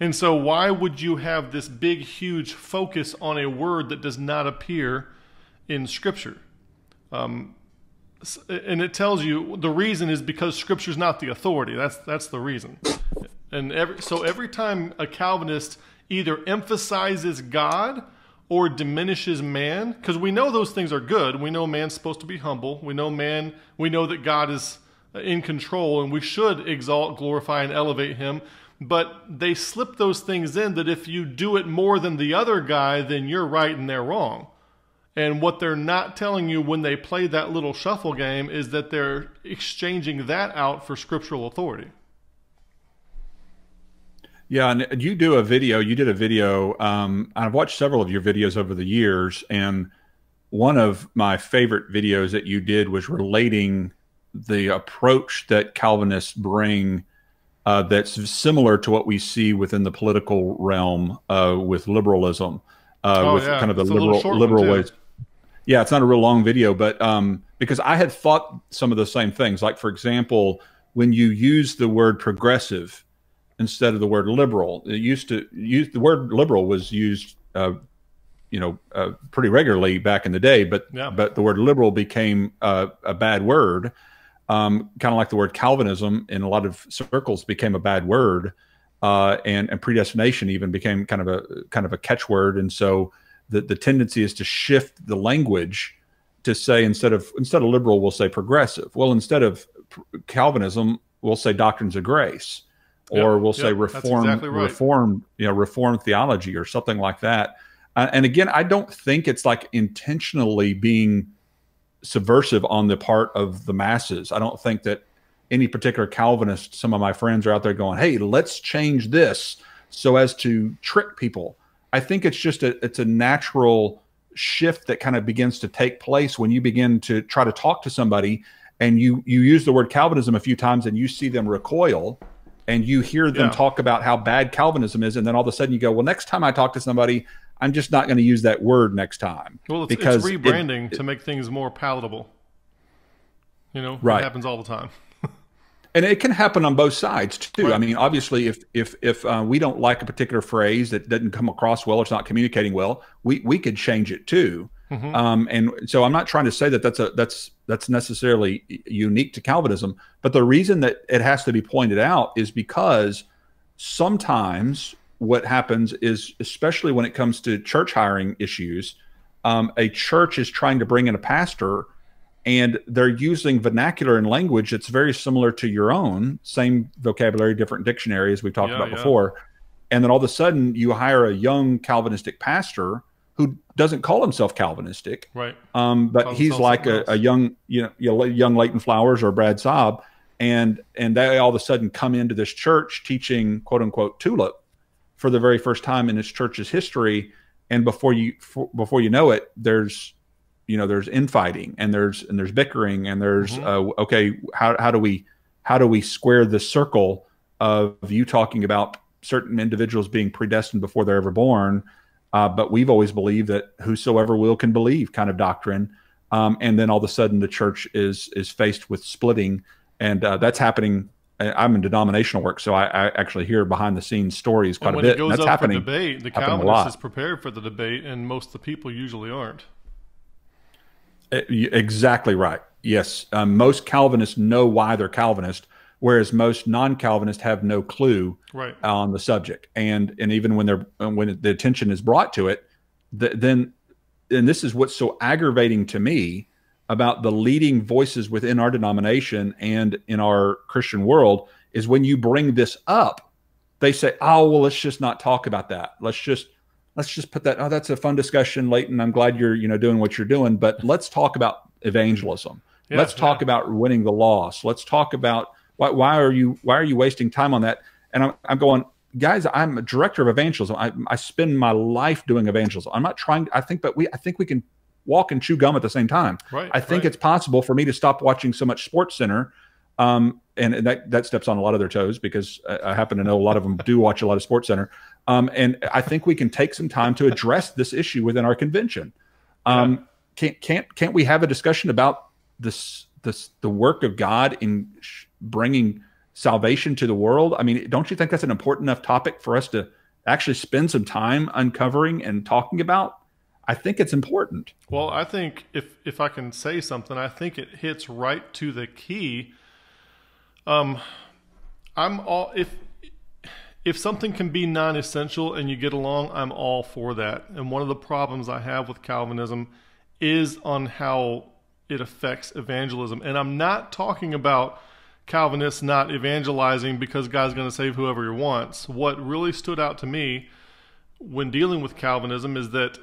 And so why would you have this big, huge focus on a word that does not appear in Scripture? And it tells you the reason is because Scripture is not the authority. That's the reason. And every time a Calvinist either emphasizes God or diminishes man, because we know those things are good. We know man's supposed to be humble. We know that God is in control, and we should exalt, glorify, and elevate him. But they slip those things in that if you do it more than the other guy, then you're right and they're wrong. And what they're not telling you when they play that little shuffle game is that they're exchanging that out for scriptural authority. Yeah, and you do a video. You did a video. I've watched several of your videos over the years, and one of my favorite videos that you did was relating the approach that Calvinists bring that's similar to what we see within the political realm with liberalism, kind of the liberal ways. Yeah, it's not a real long video, but because I had thought some of the same things. Like, for example, when you use the word progressive instead of the word liberal, the word liberal was used, pretty regularly back in the day. But yeah, but the word liberal became a bad word, kind of like the word Calvinism in a lot of circles became a bad word, and predestination even became kind of a catchword. And so the tendency is to shift the language to say instead of liberal we'll say progressive. Well, instead of Calvinism we'll say doctrines of grace. Or we'll say reformed theology or something like that. And again, I don't think it's like intentionally being subversive on the part of the masses. I don't think that any particular Calvinist, some of my friends are out there going, hey, let's change this so as to trick people. I think it's just it's a natural shift that kind of begins to take place when you begin to try to talk to somebody and you use the word Calvinism a few times and you see them recoil. And you hear them talk about how bad Calvinism is, and then all of a sudden you go, well, next time I talk to somebody, I'm just not going to use that word next time. Well, it's rebranding to make things more palatable. You know, right. It happens all the time. And it can happen on both sides, too. Right. I mean, obviously, if we don't like a particular phrase that doesn't come across well or it's not communicating well, we could change it, too. Mm-hmm. And so I'm not trying to say that that's necessarily unique to Calvinism, but the reason that it has to be pointed out is because sometimes what happens is, especially when it comes to church hiring issues, a church is trying to bring in a pastor and they're using vernacular and language that's very similar to your own, same vocabulary, different dictionary as we've talked about before. And then all of a sudden you hire a young Calvinistic pastor who doesn't call himself Calvinistic, right? But he's like a young, young Leighton Flowers or Brad Saab, and they all of a sudden come into this church teaching quote unquote TULIP for the very first time in its church's history, and before you know it, there's infighting and there's bickering and there's okay, how do we square the circle of you talking about certain individuals being predestined before they're ever born? But we've always believed that whosoever will can believe kind of doctrine. And then all of a sudden the church is faced with splitting. And that's happening I'm in denominational work, so I actually hear behind the scenes stories quite a bit. When it goes up for debate, the Calvinist is prepared for the debate, and most of the people usually aren't. Exactly right. Yes. Most Calvinists know why they're Calvinist, whereas most non-Calvinists have no clue on the subject. And even when they're, when the attention is brought to it, then this is what's so aggravating to me about the leading voices within our denomination and in our Christian world is when you bring this up, they say, oh, well, let's just not talk about that. Let's just put that, oh, that's a fun discussion, Leighton. I'm glad you're, you know, doing what you're doing, but let's talk about evangelism. Yeah, let's talk about winning the lost. Let's talk about why are you wasting time on that? And I'm going, guys, I'm a director of evangelism. I spend my life doing evangelism. I'm not trying to, I think we can walk and chew gum at the same time. I think it's possible for me to stop watching so much SportsCenter, and that steps on a lot of their toes because I happen to know a lot of them do watch a lot of SportsCenter. And I think we can take some time to address this issue within our convention. Can't we have a discussion about the work of God in bringing salvation to the world? I mean, don't you think that's an important enough topic for us to actually spend some time uncovering and talking about? I think it's important. Well, I think if I can say something, I think it hits right to the key. If something can be non-essential and you get along, I'm all for that. And one of the problems I have with Calvinism is on how it affects evangelism. And I'm not talking about Calvinists not evangelizing because God's going to save whoever he wants. What really stood out to me when dealing with Calvinism is that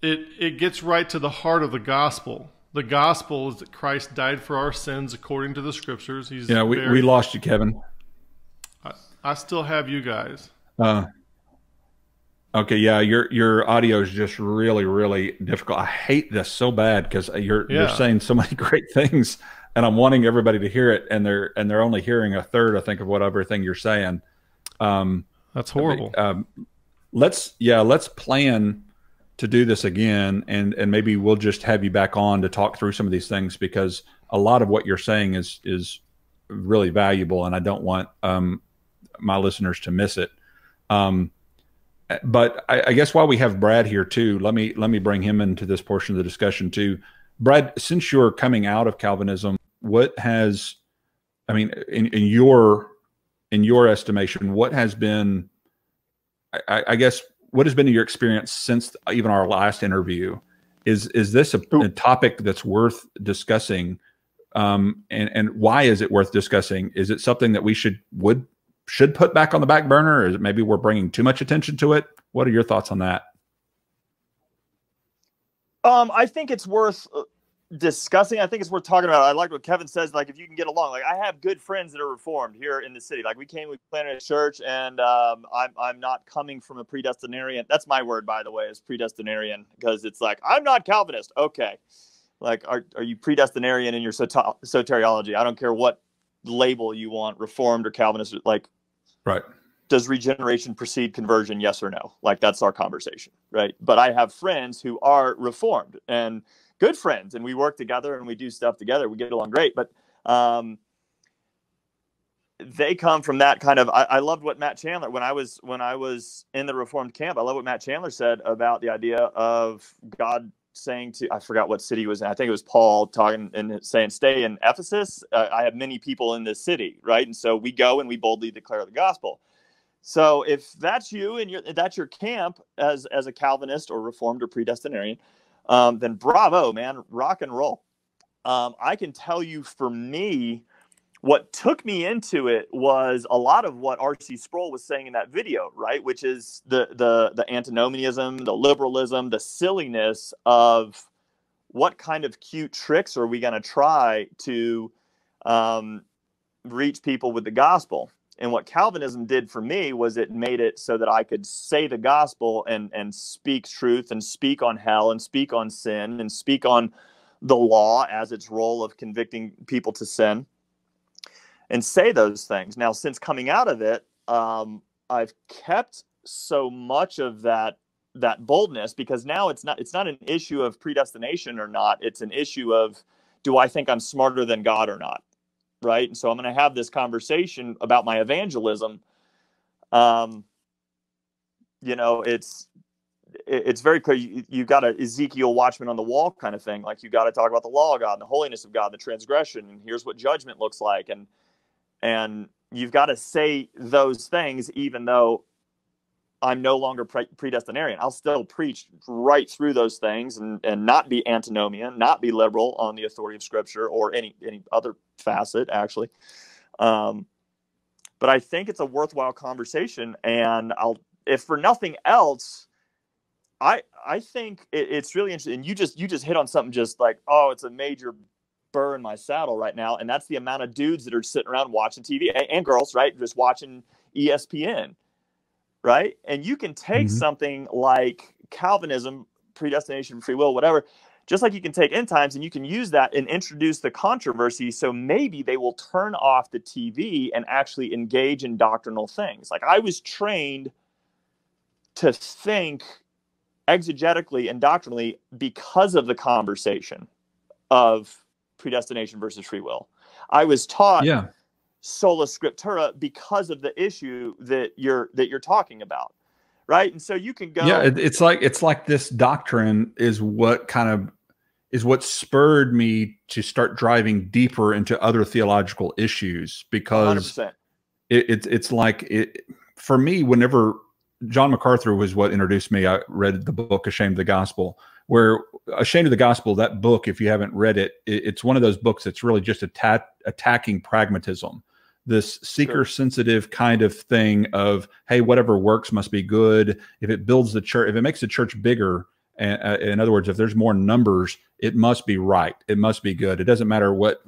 it gets right to the heart of the gospel. The gospel is that Christ died for our sins according to the scriptures. He's we lost you, Kevin. I still have you guys. Okay, yeah, your audio is just really, really difficult. I hate this so bad because you're saying so many great things, and I'm wanting everybody to hear it, and they're only hearing a third, I think, of whatever thing you're saying. That's horrible. Let's plan to do this again, and maybe we'll just have you back on to talk through some of these things, because a lot of what you're saying is really valuable, and I don't want my listeners to miss it. But I guess while we have Brad here too, let me bring him into this portion of the discussion too. Brad, since you're coming out of Calvinism, what has, I mean, in your estimation, what has been, I guess, what has been your experience since even our last interview? Is this a topic that's worth discussing? And why is it worth discussing? Is it something that we should put back on the back burner? Or is it maybe we're bringing too much attention to it? What are your thoughts on that? I think it's worth discussing. I think it's worth talking about. I like what Kevin says. Like, if you can get along, like I have good friends that are Reformed here in the city. Like we planted a church, and I'm not coming from a predestinarian. That's my word, by the way, is predestinarian, because it's like, I'm not Calvinist. Okay. Like, are you predestinarian in your soteriology? I don't care what label you want, Reformed or Calvinist. Like, right. Does regeneration precede conversion? Yes or no? Like, that's our conversation. Right. But I have friends who are Reformed and good friends, and we work together and we do stuff together. We get along great, but they come from that kind of, I loved what Matt Chandler, when I was in the Reformed camp, I love what Matt Chandler said about the idea of God saying to, I forgot what city he was in. I think it was Paul talking and saying, stay in Ephesus. I have many people in this city, right? And so we go and we boldly declare the gospel. So if that's you and that's your camp as a Calvinist or Reformed or predestinarian, then bravo, man, rock and roll. I can tell you, for me, what took me into it was a lot of what RC Sproul was saying in that video, right? Which is the antinomianism, the liberalism, the silliness of what kind of cute tricks are we going to try to reach people with the gospel. And what Calvinism did for me was it made it so that I could say the gospel and speak truth and speak on hell and speak on sin and speak on the law as its role of convicting people to sin and say those things. Now, since coming out of it, I've kept so much of that boldness, because now it's not an issue of predestination or not. It's an issue of, do I think I'm smarter than God or not? right? And so I'm going to have this conversation about my evangelism. You know, it's very clear. You got a Ezekiel watchman on the wall kind of thing. Like, you got to talk about the law of God and the holiness of God, the transgression, and here's what judgment looks like. And you've got to say those things, even though I'm no longer predestinarian. I'll still preach right through those things and not be antinomian, not be liberal on the authority of Scripture or any other facet, actually. But I think it's a worthwhile conversation, and if for nothing else, I think it's really interesting. And you just hit on something just like, oh, it's a major burr in my saddle right now. And that's the amount of dudes that are sitting around watching TV and girls, right? Just watching ESPN, right? And you can take something like Calvinism, predestination, free will, whatever, just like you can take end times, and you can use that and introduce the controversy. So maybe they will turn off the TV and actually engage in doctrinal things. Like, I was trained to think exegetically and doctrinally because of the conversation of predestination versus free will. I was taught sola scriptura because of the issue that you're talking about, right? And so you can go. Yeah, it's like this doctrine is what spurred me to start driving deeper into other theological issues, because 100%. It's like for me, whenever John MacArthur was what introduced me. I read the book Ashamed of the Gospel, where Ashamed of the Gospel, that book, if you haven't read it, it's one of those books that's really just attacking pragmatism, this seeker-sensitive kind of thing of, hey, whatever works must be good. If it builds the church, if it makes the church bigger, in other words, if there's more numbers, it must be right. It must be good. It doesn't matter what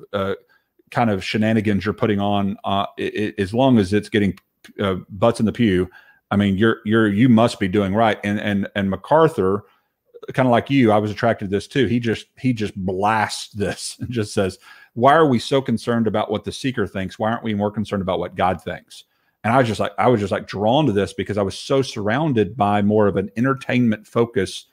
kind of shenanigans you're putting on, as long as it's getting butts in the pew. I mean, you must be doing right. And MacArthur, kind of like you, I was attracted to this too. He just blasts this and just says, why are we so concerned about what the seeker thinks? Why aren't we more concerned about what God thinks? And I was just like drawn to this because I was so surrounded by more of an entertainment focus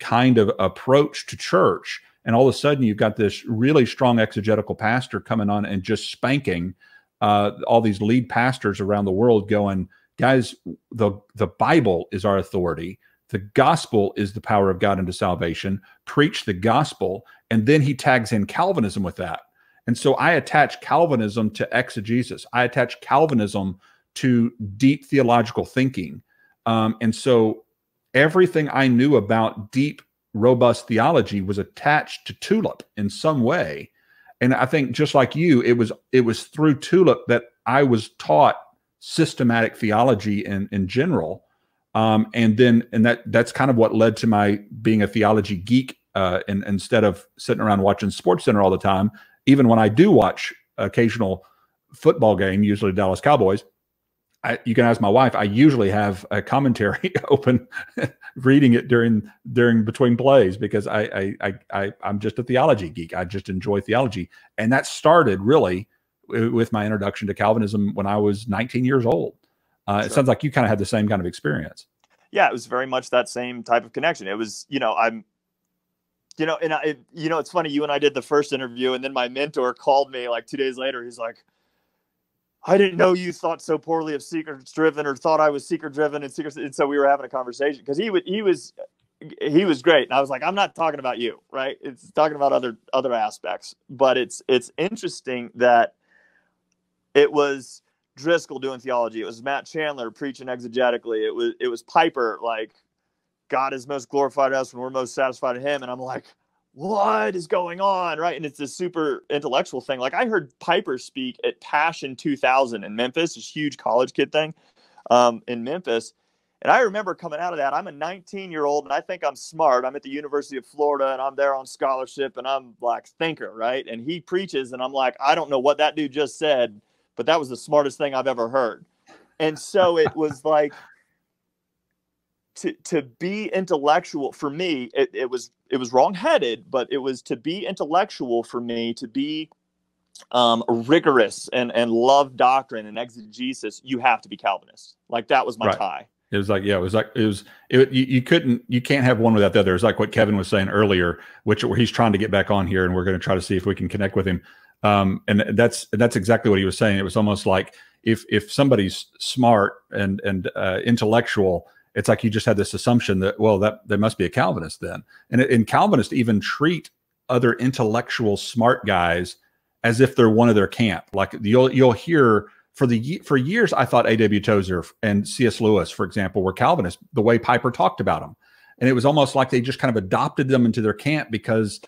kind of approach to church. And all of a sudden you've got this really strong exegetical pastor coming on and just spanking all these lead pastors around the world going, guys, the Bible is our authority. The gospel is the power of God unto salvation. Preach the gospel. And then he tags in Calvinism with that. And so I attach Calvinism to exegesis. I attach Calvinism to deep theological thinking. And so everything I knew about deep, robust theology was attached to TULIP in some way. And I think just like you, it was through TULIP that I was taught systematic theology in general, and that's kind of what led to my being a theology geek. And instead of sitting around watching Sports Center all the time, even when I do watch occasional football game, usually Dallas Cowboys, you can ask my wife. I usually have a commentary open, reading it during between plays, because I'm just a theology geek. I just enjoy theology, and that started really with my introduction to Calvinism when I was 19 years old. It sounds like you kind of had the same kind of experience. Yeah, it was very much that same type of connection. It was, it's funny, you and I did the first interview, and then my mentor called me like 2 days later. He's like, I didn't know you thought so poorly of seeker-driven, or thought I was seeker-driven and seeker. And so we were having a conversation because he was great. And I was like, I'm not talking about you, right? It's talking about other aspects, but it's interesting that it was Driscoll doing theology. It was Matt Chandler preaching exegetically. It was Piper, like, God is most glorified in us when we're most satisfied in him. And I'm like, what is going on, right? And it's this super intellectual thing. Like, I heard Piper speak at Passion 2000 in Memphis, this huge college kid thing in Memphis. And I remember coming out of that, I'm a 19-year-old, and I think I'm smart. I'm at the University of Florida, and I'm there on scholarship, and I'm like thinker, right? And he preaches, and I'm like, I don't know what that dude just said, but that was the smartest thing I've ever heard. And so it was like, to be intellectual for me, it was wrong-headed, but it was to be intellectual for me, to be rigorous and love doctrine and exegesis, you have to be Calvinist. Like, that was my tie. It was like, you can't have one without the other. It's like what Kevin was saying earlier, where he's trying to get back on here, and we're going to try to see if we can connect with him. And that's exactly what he was saying. It was almost like if somebody's smart and intellectual, it's like you just had this assumption that, well, that they must be a Calvinist then. And Calvinists even treat other intellectual smart guys as if they're one of their camp. Like you'll hear for years, I thought A.W. Tozer and C.S. Lewis, for example, were Calvinists, the way Piper talked about them. And it was almost like they just kind of adopted them into their camp because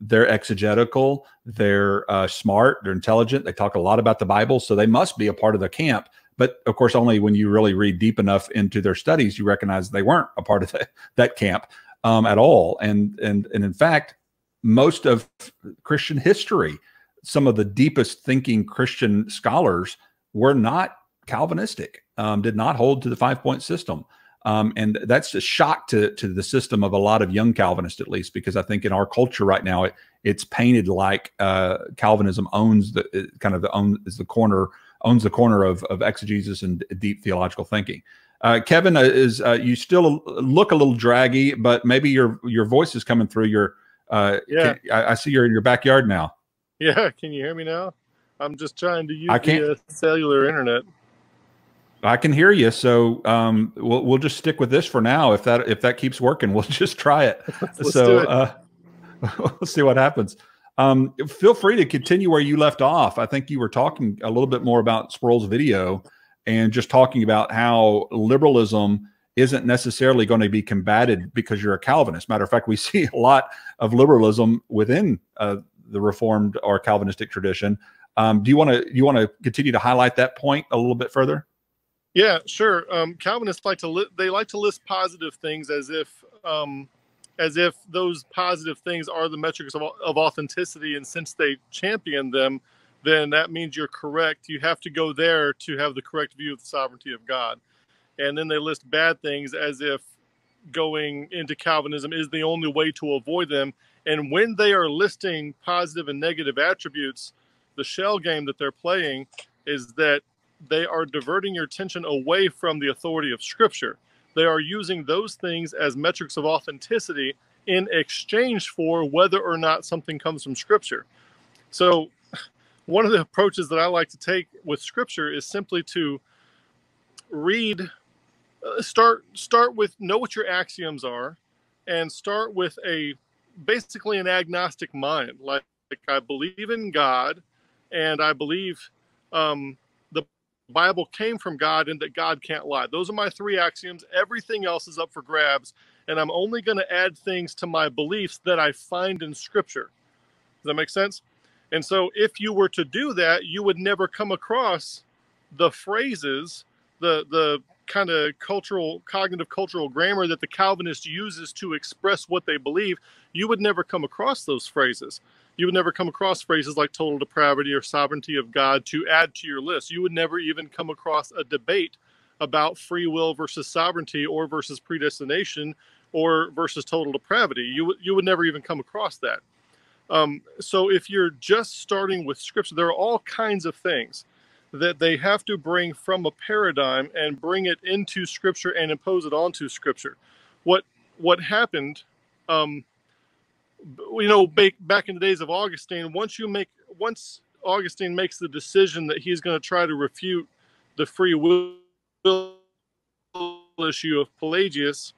they're exegetical, they're smart, they're intelligent, they talk a lot about the Bible, so they must be a part of the camp. But of course, only when you really read deep enough into their studies, you recognize they weren't a part of that camp at all. And in fact, most of Christian history, some of the deepest thinking Christian scholars were not Calvinistic, did not hold to the 5-point system. And that's a shock to the system of a lot of young Calvinists, at least, because I think in our culture right now, it's painted like Calvinism owns the kind of owns the corner of exegesis and deep theological thinking. Kevin, you still look a little draggy, but maybe your voice is coming through your. Yeah, I see you're in your backyard now. Yeah, can you hear me now? I'm just trying to use the cellular internet. I can hear you, so we'll just stick with this for now. If that keeps working, we'll just try it. We'll see what happens. Feel free to continue where you left off. I think you were talking a little bit more about Sproul's video and just talking about how liberalism isn't necessarily going to be combated because you're a Calvinist. Matter of fact, we see a lot of liberalism within the Reformed or Calvinistic tradition. Do you want to continue to highlight that point a little bit further? Yeah, sure. Calvinists like to list positive things as if those positive things are the metrics of authenticity, and since they champion them, then that means you're correct. You have to go there to have the correct view of the sovereignty of God. And then they list bad things as if going into Calvinism is the only way to avoid them. And when they are listing positive and negative attributes, the shell game that they're playing is that they are diverting your attention away from the authority of Scripture. They are using those things as metrics of authenticity in exchange for whether or not something comes from Scripture. So one of the approaches that I like to take with Scripture is simply to read, start with, know what your axioms are, and start with basically an agnostic mind. Like I believe in God, and I believe Bible came from God and that God can't lie. Those are my three axioms. Everything else is up for grabs, and I'm only going to add things to my beliefs that I find in Scripture. Does that make sense? And so if you were to do that, you would never come across the phrases, the kind of cognitive cultural grammar that the Calvinist uses to express what they believe. You would never come across those phrases. You would never come across phrases like total depravity or sovereignty of God to add to your list. You would never even come across a debate about free will versus sovereignty or versus predestination or versus total depravity. You would never even come across that. So if you're just starting with Scripture, there are all kinds of things that they have to bring from a paradigm and bring it into Scripture and impose it onto Scripture. What happened... you know, back in the days of Augustine, once Augustine makes the decision that he's going to try to refute the free will issue of Pelagius,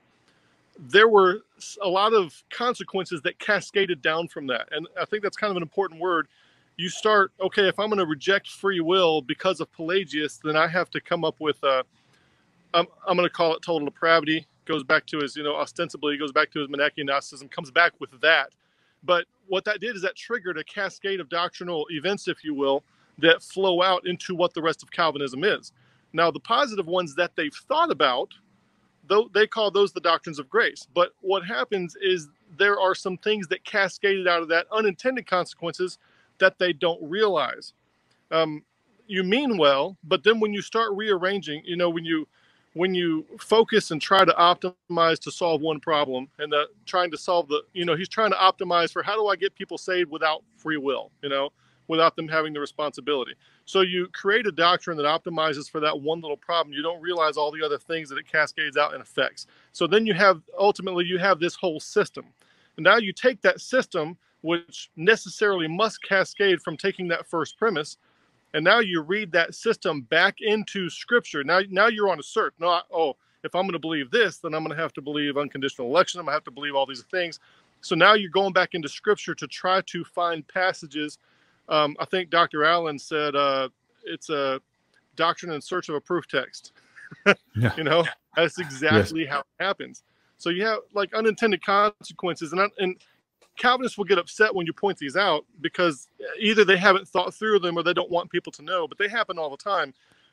there were a lot of consequences that cascaded down from that. And I think that's kind of an important word. You start, okay, if I'm going to reject free will because of Pelagius, then I have to come up with, I'm going to call it total depravity. Goes back to his, you know, ostensibly goes back to his Manichaean Gnosticism, comes back with that. But what that did is that triggered a cascade of doctrinal events, if you will, that flow out into what the rest of Calvinism is. Now, the positive ones that they've thought about, though, they call those the doctrines of grace. But what happens is there are some things that cascaded out of that, unintended consequences that they don't realize. You mean well, but then when you start rearranging, you know, when you focus and try to optimize to solve one problem and trying to solve the, you know, he's trying to optimize for how do I get people saved without free will, you know, without them having the responsibility. So you create a doctrine that optimizes for that one little problem. You don't realize all the other things that it cascades out and affects. So then you have, ultimately, you have this whole system. And now you take that system which necessarily must cascade from taking that first premise. And now you read that system back into Scripture. Now you're on a search. Not, oh, if I'm going to believe this, then I'm going to have to believe unconditional election. I'm going to have to believe all these things. So now you're going back into Scripture to try to find passages. I think Dr. Allen said it's a doctrine in search of a proof text. Yeah. You know, that's exactly how it happens. So you have like unintended consequences. And Calvinists will get upset when you point these out because either they haven't thought through them or they don't want people to know, but they happen all the time.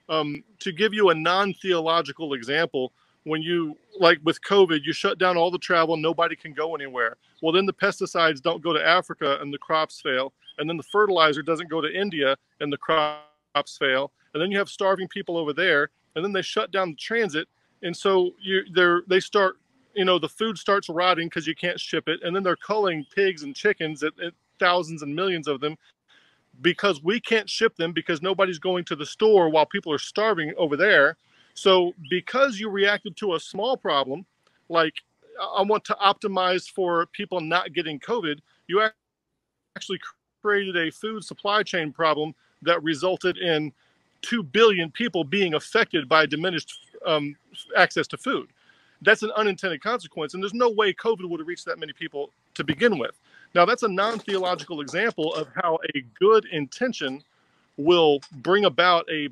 To give you a non-theological example, when you, like with COVID, you shut down all the travel, nobody can go anywhere. Well, then the pesticides don't go to Africa and the crops fail. And then the fertilizer doesn't go to India and the crops fail. And then you have starving people over there. And then they shut down the transit. And so they start, you know, the food starts rotting because you can't ship it. And then they're culling pigs and chickens, at thousands and millions of them, because we can't ship them because nobody's going to the store while people are starving over there. So because you reacted to a small problem, like I want to optimize for people not getting COVID, you actually created a food supply chain problem that resulted in 2 billion people being affected by diminished access to food. That's an unintended consequence. And there's no way COVID would have reached that many people to begin with. Now, that's a non-theological example of how a good intention will bring about a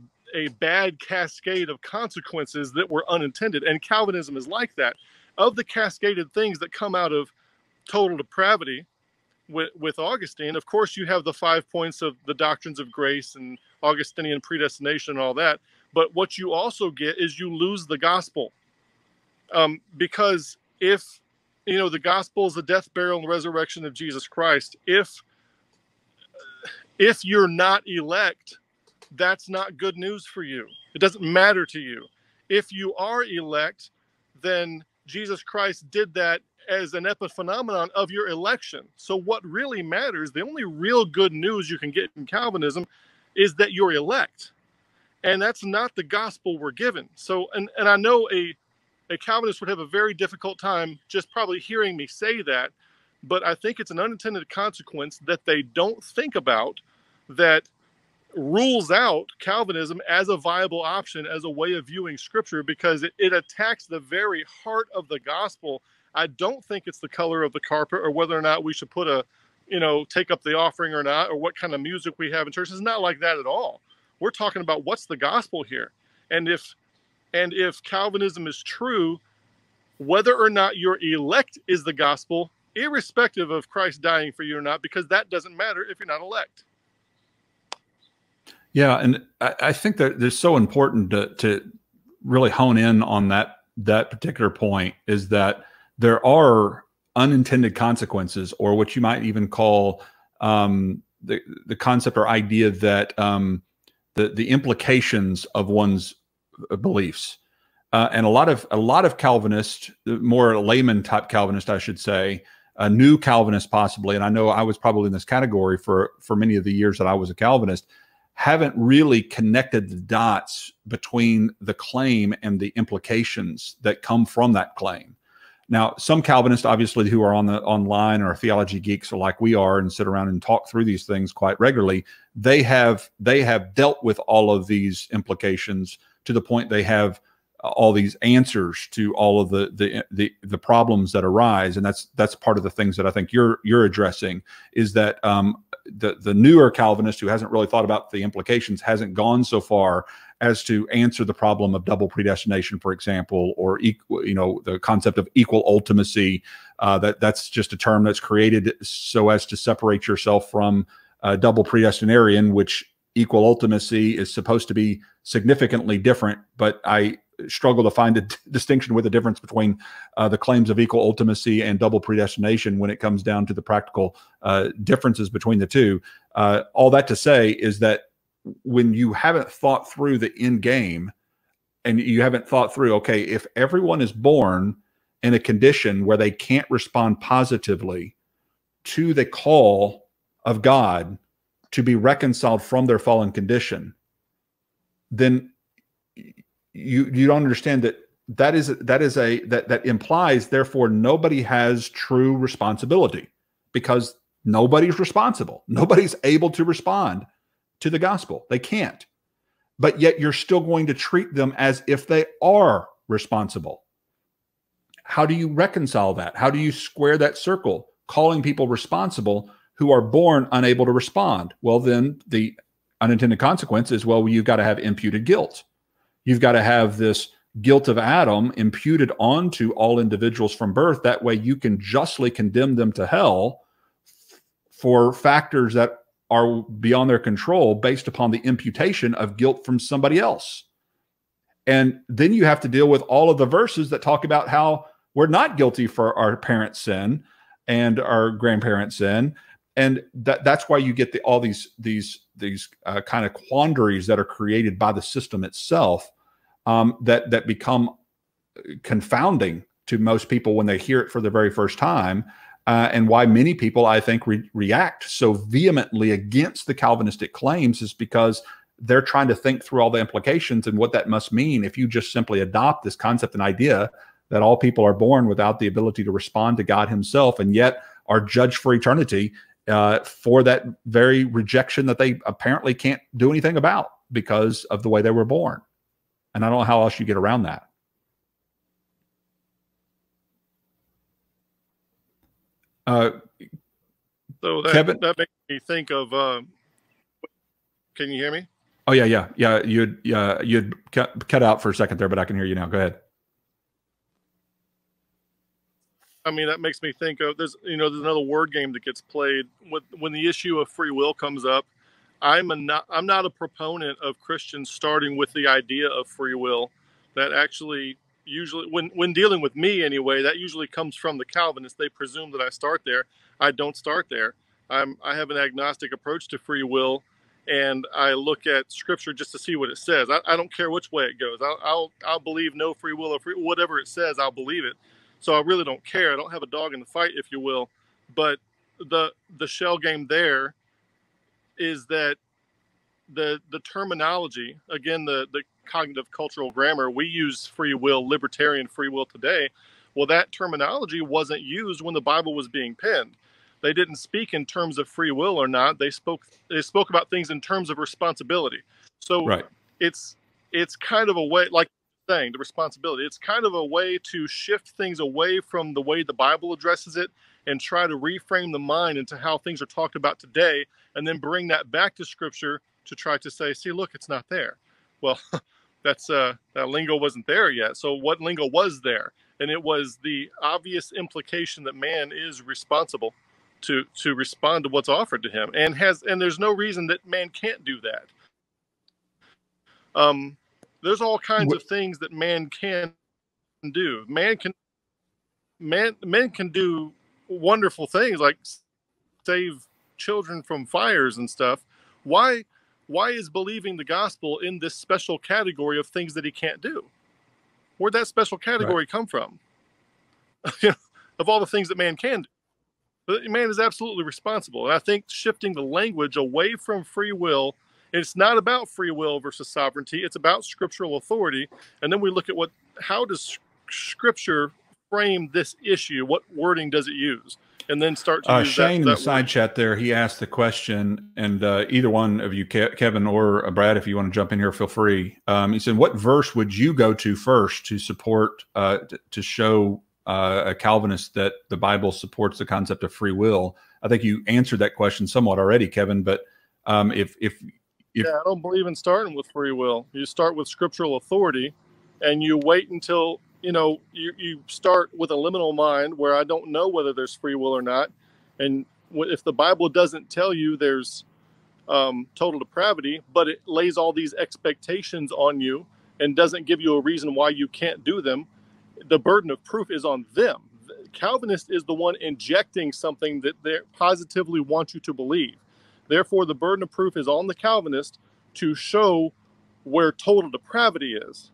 bad cascade of consequences that were unintended. And Calvinism is like that. Of the cascaded things that come out of total depravity with Augustine, of course, you have the 5 points of the doctrines of grace and Augustinian predestination and all that. But what you also get is you lose the gospel. Because if, you know, the gospel is the death, burial, and resurrection of Jesus Christ, if you're not elect, that's not good news for you. It doesn't matter to you. If you are elect, then Jesus Christ did that as an epiphenomenon of your election. So what really matters, the only real good news you can get in Calvinism is that you're elect. And that's not the gospel we're given. So, and I know a Calvinist would have a very difficult time just probably hearing me say that, but I think it's an unintended consequence that they don't think about that rules out Calvinism as a viable option, as a way of viewing Scripture, because it attacks the very heart of the gospel. I don't think it's the color of the carpet or whether or not we should put take up the offering or not, or what kind of music we have in church. It's not like that at all. We're talking about what's the gospel here. And if Calvinism is true, whether or not you're elect is the gospel, irrespective of Christ dying for you or not, because that doesn't matter if you're not elect. Yeah, and I think that it's so important to really hone in on that particular point, is that there are unintended consequences, or what you might even call the concept or idea that the implications of one's beliefs, and a lot of Calvinists, more layman type Calvinist, I should say, a new Calvinist possibly, and I know I was probably in this category for many of the years that I was a Calvinist, haven't really connected the dots between the claim and the implications that come from that claim. Now, some Calvinists, obviously, who are on the online or theology geeks, or like we are, and sit around and talk through these things quite regularly, they have dealt with all of these implications to the point they have all these answers to all of the problems that arise, and that's part of the things that I think you're addressing, is that the newer Calvinist who hasn't really thought about the implications, hasn't gone so far as to answer the problem of double predestination, for example, or equal, you know, the concept of equal ultimacy. That's just a term that's created so as to separate yourself from double predestinarian, which equal ultimacy is supposed to be significantly different, but I struggle to find a distinction with the difference between the claims of equal ultimacy and double predestination when it comes down to the practical differences between the two. All that to say is that when you haven't thought through the end game, and you haven't thought through, okay, if everyone is born in a condition where they can't respond positively to the call of God to be reconciled from their fallen condition, then you don't understand that implies therefore nobody has true responsibility, because Nobody's responsible. Nobody's able to respond to the gospel. They can't. But yet you're still going to treat them as if they are responsible. How do you reconcile that? How do you square that circle? Calling people responsible who are born unable to respond. Well, then the unintended consequence is, well, you've got to have imputed guilt. You've got to have this guilt of Adam imputed onto all individuals from birth. That way you can justly condemn them to hell for factors that are beyond their control based upon the imputation of guilt from somebody else. And then you have to deal with all of the verses that talk about how we're not guilty for our parents' sin and our grandparents' sin. And that's why you get all these kind of quandaries that are created by the system itself that become confounding to most people when they hear it for the very first time, and why many people, I think, react so vehemently against the Calvinistic claims is because they're trying to think through all the implications and what that must mean if you just simply adopt this concept and idea that all people are born without the ability to respond to God himself and yet are judged for eternity for that very rejection that they apparently can't do anything about because of the way they were born. And I don't know how else you get around that. So that makes me think of, can you hear me? Oh yeah, yeah, yeah. You'd cut out for a second there, but I can hear you now. Go ahead. I mean, that makes me think of there's another word game that gets played when the issue of free will comes up. I'm not a proponent of Christians starting with the idea of free will. That actually usually when dealing with me anyway, that usually comes from the Calvinists. They presume that I start there. I don't start there. I have an agnostic approach to free will. And I look at Scripture just to see what it says. I don't care which way it goes. I'll believe no free will or whatever it says. I'll believe it. So I really don't care. I don't have a dog in the fight, if you will. But the shell game there is that the terminology, again, the cognitive cultural grammar, we use free will, libertarian free will today. Well, that terminology wasn't used when the Bible was being penned. They didn't speak in terms of free will or not. They spoke about things in terms of responsibility. So right. It's kind of a way, like you're saying, the responsibility. It's kind of a way to shift things away from the way the Bible addresses it and try to reframe the mind into how things are talked about today, and then bring that back to Scripture to try to say, see, look, it's not there. Well, that lingo wasn't there yet. So what lingo was there? And it was the obvious implication that man is responsible to respond to what's offered to him, and there's no reason that man can't do that. There's all kinds of things that man can do. Men can do wonderful things like save children from fires and stuff. Why is believing the gospel in this special category of things that he can't do? Where'd that special category come from? Of all the things that man can do. But man is absolutely responsible. And I think shifting the language away from free will, and it's not about free will versus sovereignty. It's about scriptural authority. And then we look at how does Scripture frame this issue? What wording does it use? And then start to use Shane in the side chat there, he asked the question, and either one of you, Kevin or Brad, if you want to jump in here, feel free. He said, what verse would you go to first to support, to show a Calvinist that the Bible supports the concept of free will? I think you answered that question somewhat already, Kevin, but if I don't believe in starting with free will. You start with scriptural authority, and you wait until, you start with a liminal mind where I don't know whether there's free will or not. And if the Bible doesn't tell you there's total depravity, but it lays all these expectations on you and doesn't give you a reason why you can't do them, the burden of proof is on them. The Calvinist is the one injecting something that they positively want you to believe. Therefore, the burden of proof is on the Calvinist to show where total depravity is.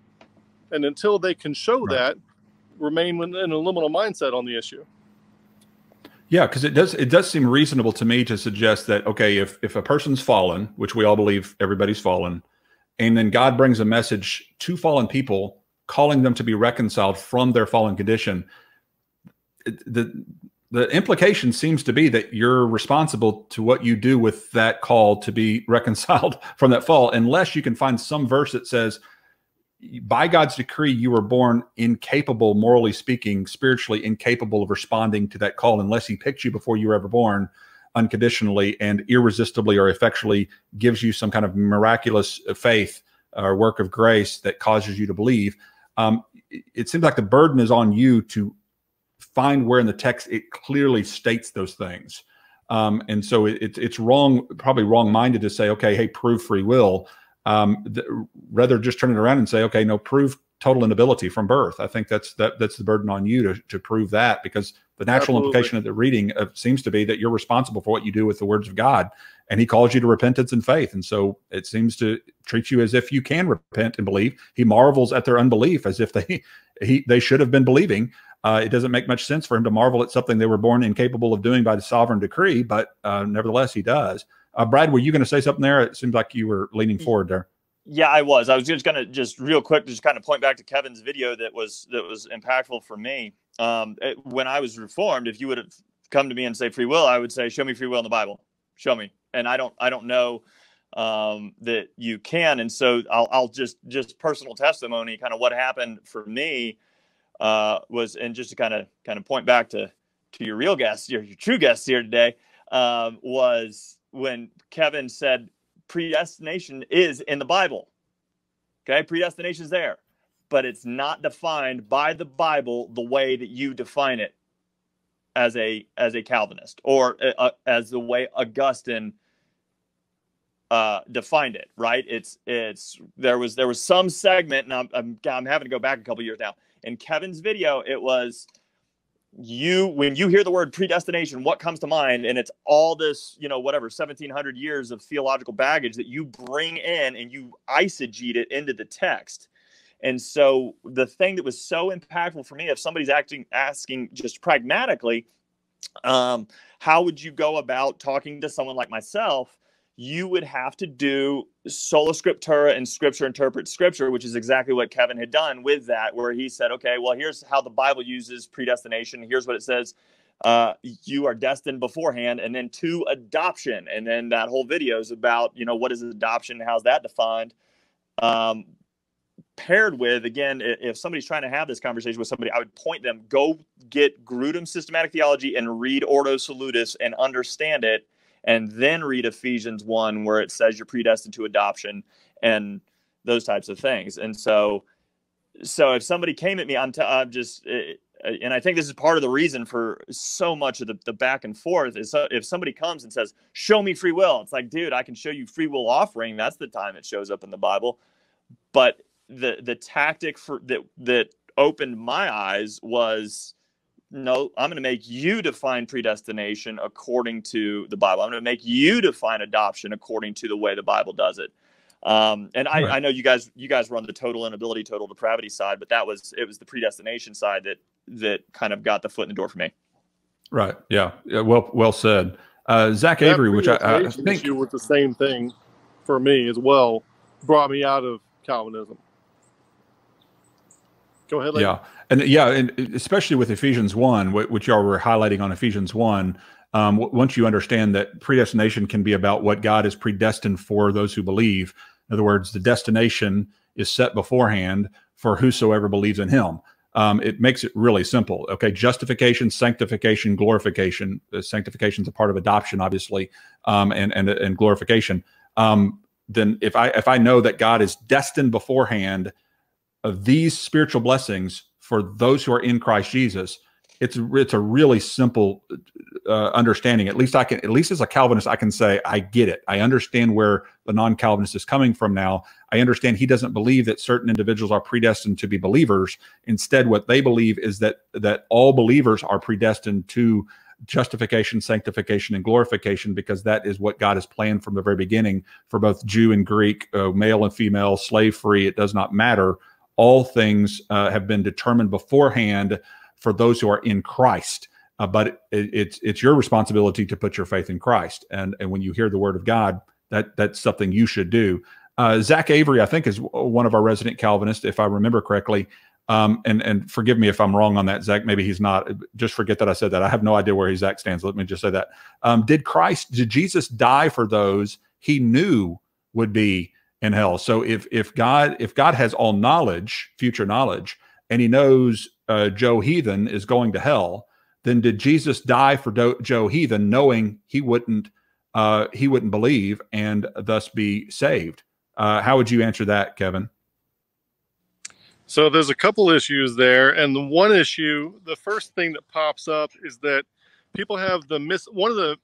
And until they can show that, remain in a liminal mindset on the issue. Yeah, because it does seem reasonable to me to suggest that, okay, if a person's fallen, which we all believe everybody's fallen, and then God brings a message to fallen people calling them to be reconciled from their fallen condition, the implication seems to be that you're responsible to what you do with that call to be reconciled from that fall, unless you can find some verse that says, by God's decree, you were born incapable, morally speaking, spiritually incapable of responding to that call, unless he picked you before you were ever born unconditionally and irresistibly or effectually gives you some kind of miraculous faith or work of grace that causes you to believe. It seems like the burden is on you to find where in the text it clearly states those things. And so it's wrong, probably wrong-minded to say, okay, hey, prove free will. Rather just turn it around and say, okay, no, prove total inability from birth. I think that's the burden on you to prove that, because the natural implication of the reading seems to be that you're responsible for what you do with the words of God, and he calls you to repentance and faith. And so it seems to treat you as if you can repent and believe. He marvels at their unbelief as if they should have been believing. It doesn't make much sense for him to marvel at something they were born incapable of doing by the sovereign decree, but nevertheless he does. Brad, were you going to say something there? It seems like you were leaning forward there. Yeah, I was. I was just going to real quick just kind of point back to Kevin's video that was impactful for me. When I was Reformed, if you would have come to me and say free will, I would say, show me free will in the Bible. Show me. And I don't know that you can. And so I'll just personal testimony, kind of what happened for me was, and just to kind of point back to your real guest, your true guest here today, was when Kevin said predestination is in the Bible. Okay, predestination is there, but it's not defined by the Bible the way that you define it as a Calvinist, or as the way Augustine defined it, right? There was some segment, and I'm having to go back a couple years now. In Kevin's video, it was, when you hear the word predestination, what comes to mind? And it's all this, you know, whatever, 1700 years of theological baggage that you bring in and you eisegete it into the text. And so the thing that was so impactful for me, if somebody's asking just pragmatically, how would you go about talking to someone like myself? You would have to do sola scriptura and scripture interprets scripture, which is exactly what Kevin had done with that, where he said, okay, well, here's how the Bible uses predestination. Here's what it says. You are destined beforehand, and then to adoption. And then that whole video is about, you know, what is adoption? How's that defined? Paired with, again, if somebody's trying to have this conversation with somebody, I would point them, go get Grudem Systematic Theology and read Ordo Salutis and understand it. And then read Ephesians 1, where it says you're predestined to adoption and those types of things. And so if somebody came at me, and I think this is part of the reason for so much of the back and forth is, if somebody comes and says, show me free will, it's like, dude, I can show you free will offering. That's the time it shows up in the Bible. But the tactic that opened my eyes was, no, I'm going to make you define predestination according to the Bible. I'm going to make you define adoption according to the way the Bible does it. I know you guys were on the total inability, total depravity side, but it was the predestination side that kind of got the foot in the door for me. Right. Yeah. Well said. Zach Avery, which I think you with the same thing for me as well, brought me out of Calvinism. Go ahead, Larry. Yeah, and especially with Ephesians 1, which y'all were highlighting on Ephesians 1, once you understand that predestination can be about what God is predestined for those who believe. In other words, the destination is set beforehand for whosoever believes in him. It makes it really simple. Okay, justification, sanctification, glorification. Sanctification is a part of adoption, obviously, and glorification. Then if I know that God is destined beforehand of these spiritual blessings for those who are in Christ Jesus, it's a really simple understanding. At least as a Calvinist, I can say, I get it. I understand where the non-Calvinist is coming from now. I understand he doesn't believe that certain individuals are predestined to be believers. Instead, what they believe is that all believers are predestined to justification, sanctification, and glorification, because that is what God has planned from the very beginning for both Jew and Greek, male and female, slave free. It does not matter. All things have been determined beforehand for those who are in Christ. But it's your responsibility to put your faith in Christ. And when you hear the word of God, that's something you should do. Zach Avery, I think, is one of our resident Calvinists, if I remember correctly. And forgive me if I'm wrong on that, Zach. Maybe he's not. Just forget that I said that. I have no idea where Zach stands. Let me just say that. Did Jesus die for those he knew would be in hell? So if God has all knowledge, future knowledge, and he knows Joe Heathen is going to hell, then did Jesus die for Joe Heathen, knowing he wouldn't believe and thus be saved? How would you answer that, Kevin? So there's a couple issues there, and the one issue, the first thing that pops up is that people have the one of the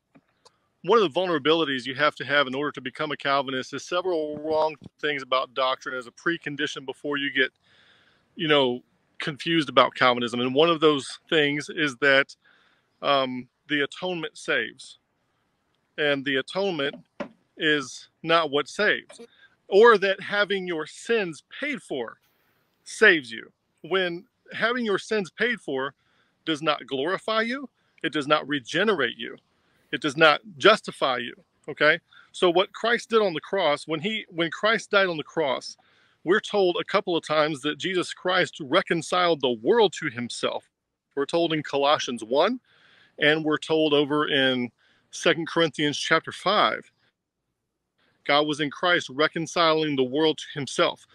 vulnerabilities you have to have in order to become a Calvinist is several wrong things about doctrine as a precondition before you get, you know, confused about Calvinism. And one of those things is that the atonement saves, and the atonement is not what saves, or that having your sins paid for saves you, when having your sins paid for does not glorify you, it does not regenerate you, it does not justify you. Okay, so what Christ did on the cross, when Christ died on the cross, we're told a couple of times that Jesus Christ reconciled the world to himself. We're told in Colossians 1, and we're told over in 2 Corinthians chapter 5, God was in Christ reconciling the world to himself.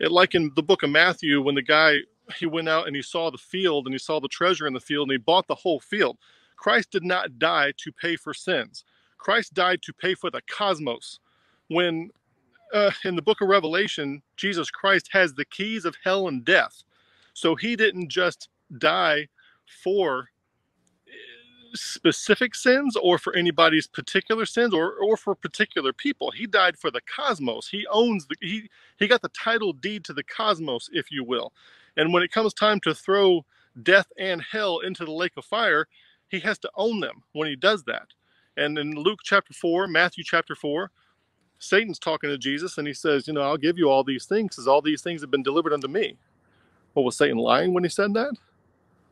It, like in the book of Matthew, when the guy, he went out and he saw the field and he saw the treasure in the field and he bought the whole field. Christ did not die to pay for sins. Christ died to pay for the cosmos. When in the book of Revelation, Jesus Christ has the keys of hell and death. So he didn't just die for specific sins or for anybody's particular sins or for particular people. He died for the cosmos. He owns the, he got the title deed to the cosmos, if you will. And when it comes time to throw death and hell into the lake of fire, he has to own them when he does that. And in Luke chapter 4, Matthew chapter 4, Satan's talking to Jesus and he says, you know, I'll give you all these things because all these things have been delivered unto me. Well, was Satan lying when he said that?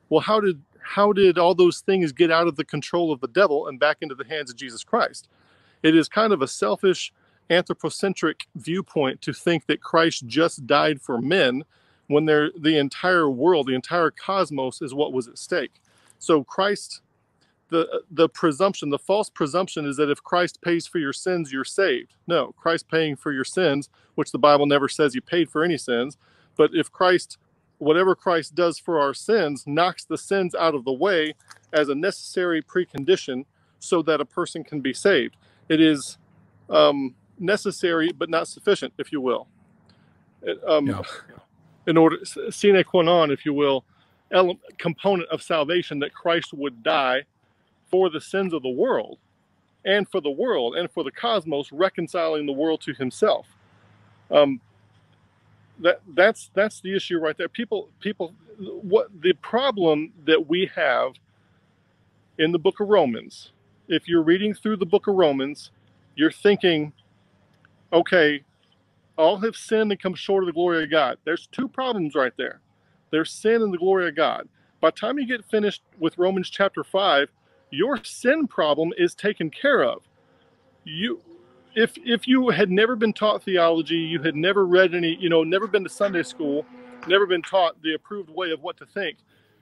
Well, how did all those things get out of the control of the devil and back into the hands of Jesus Christ? It is kind of a selfish, anthropocentric viewpoint to think that Christ just died for men when the entire world, the entire cosmos is what was at stake. So Christ, the presumption, the false presumption is that if Christ pays for your sins, you're saved. No, Christ paying for your sins, which the Bible never says he paid for any sins, but if Christ, whatever Christ does for our sins, knocks the sins out of the way as a necessary precondition so that a person can be saved. It is necessary, but not sufficient, if you will. In order, sine qua non, if you will, component of salvation that Christ would die for the sins of the world and for the world and for the cosmos, reconciling the world to himself. That's the issue right there. People, what the problem that we have in the book of Romans, if you're reading through the book of Romans, you're thinking, okay, all have sinned and come short of the glory of God. There's two problems right there. There's sin and the glory of God. By the time you get finished with Romans chapter 5, your sin problem is taken care of. If you had never been taught theology, you had never read any, you know, never been to Sunday school, never been taught the approved way of what to think,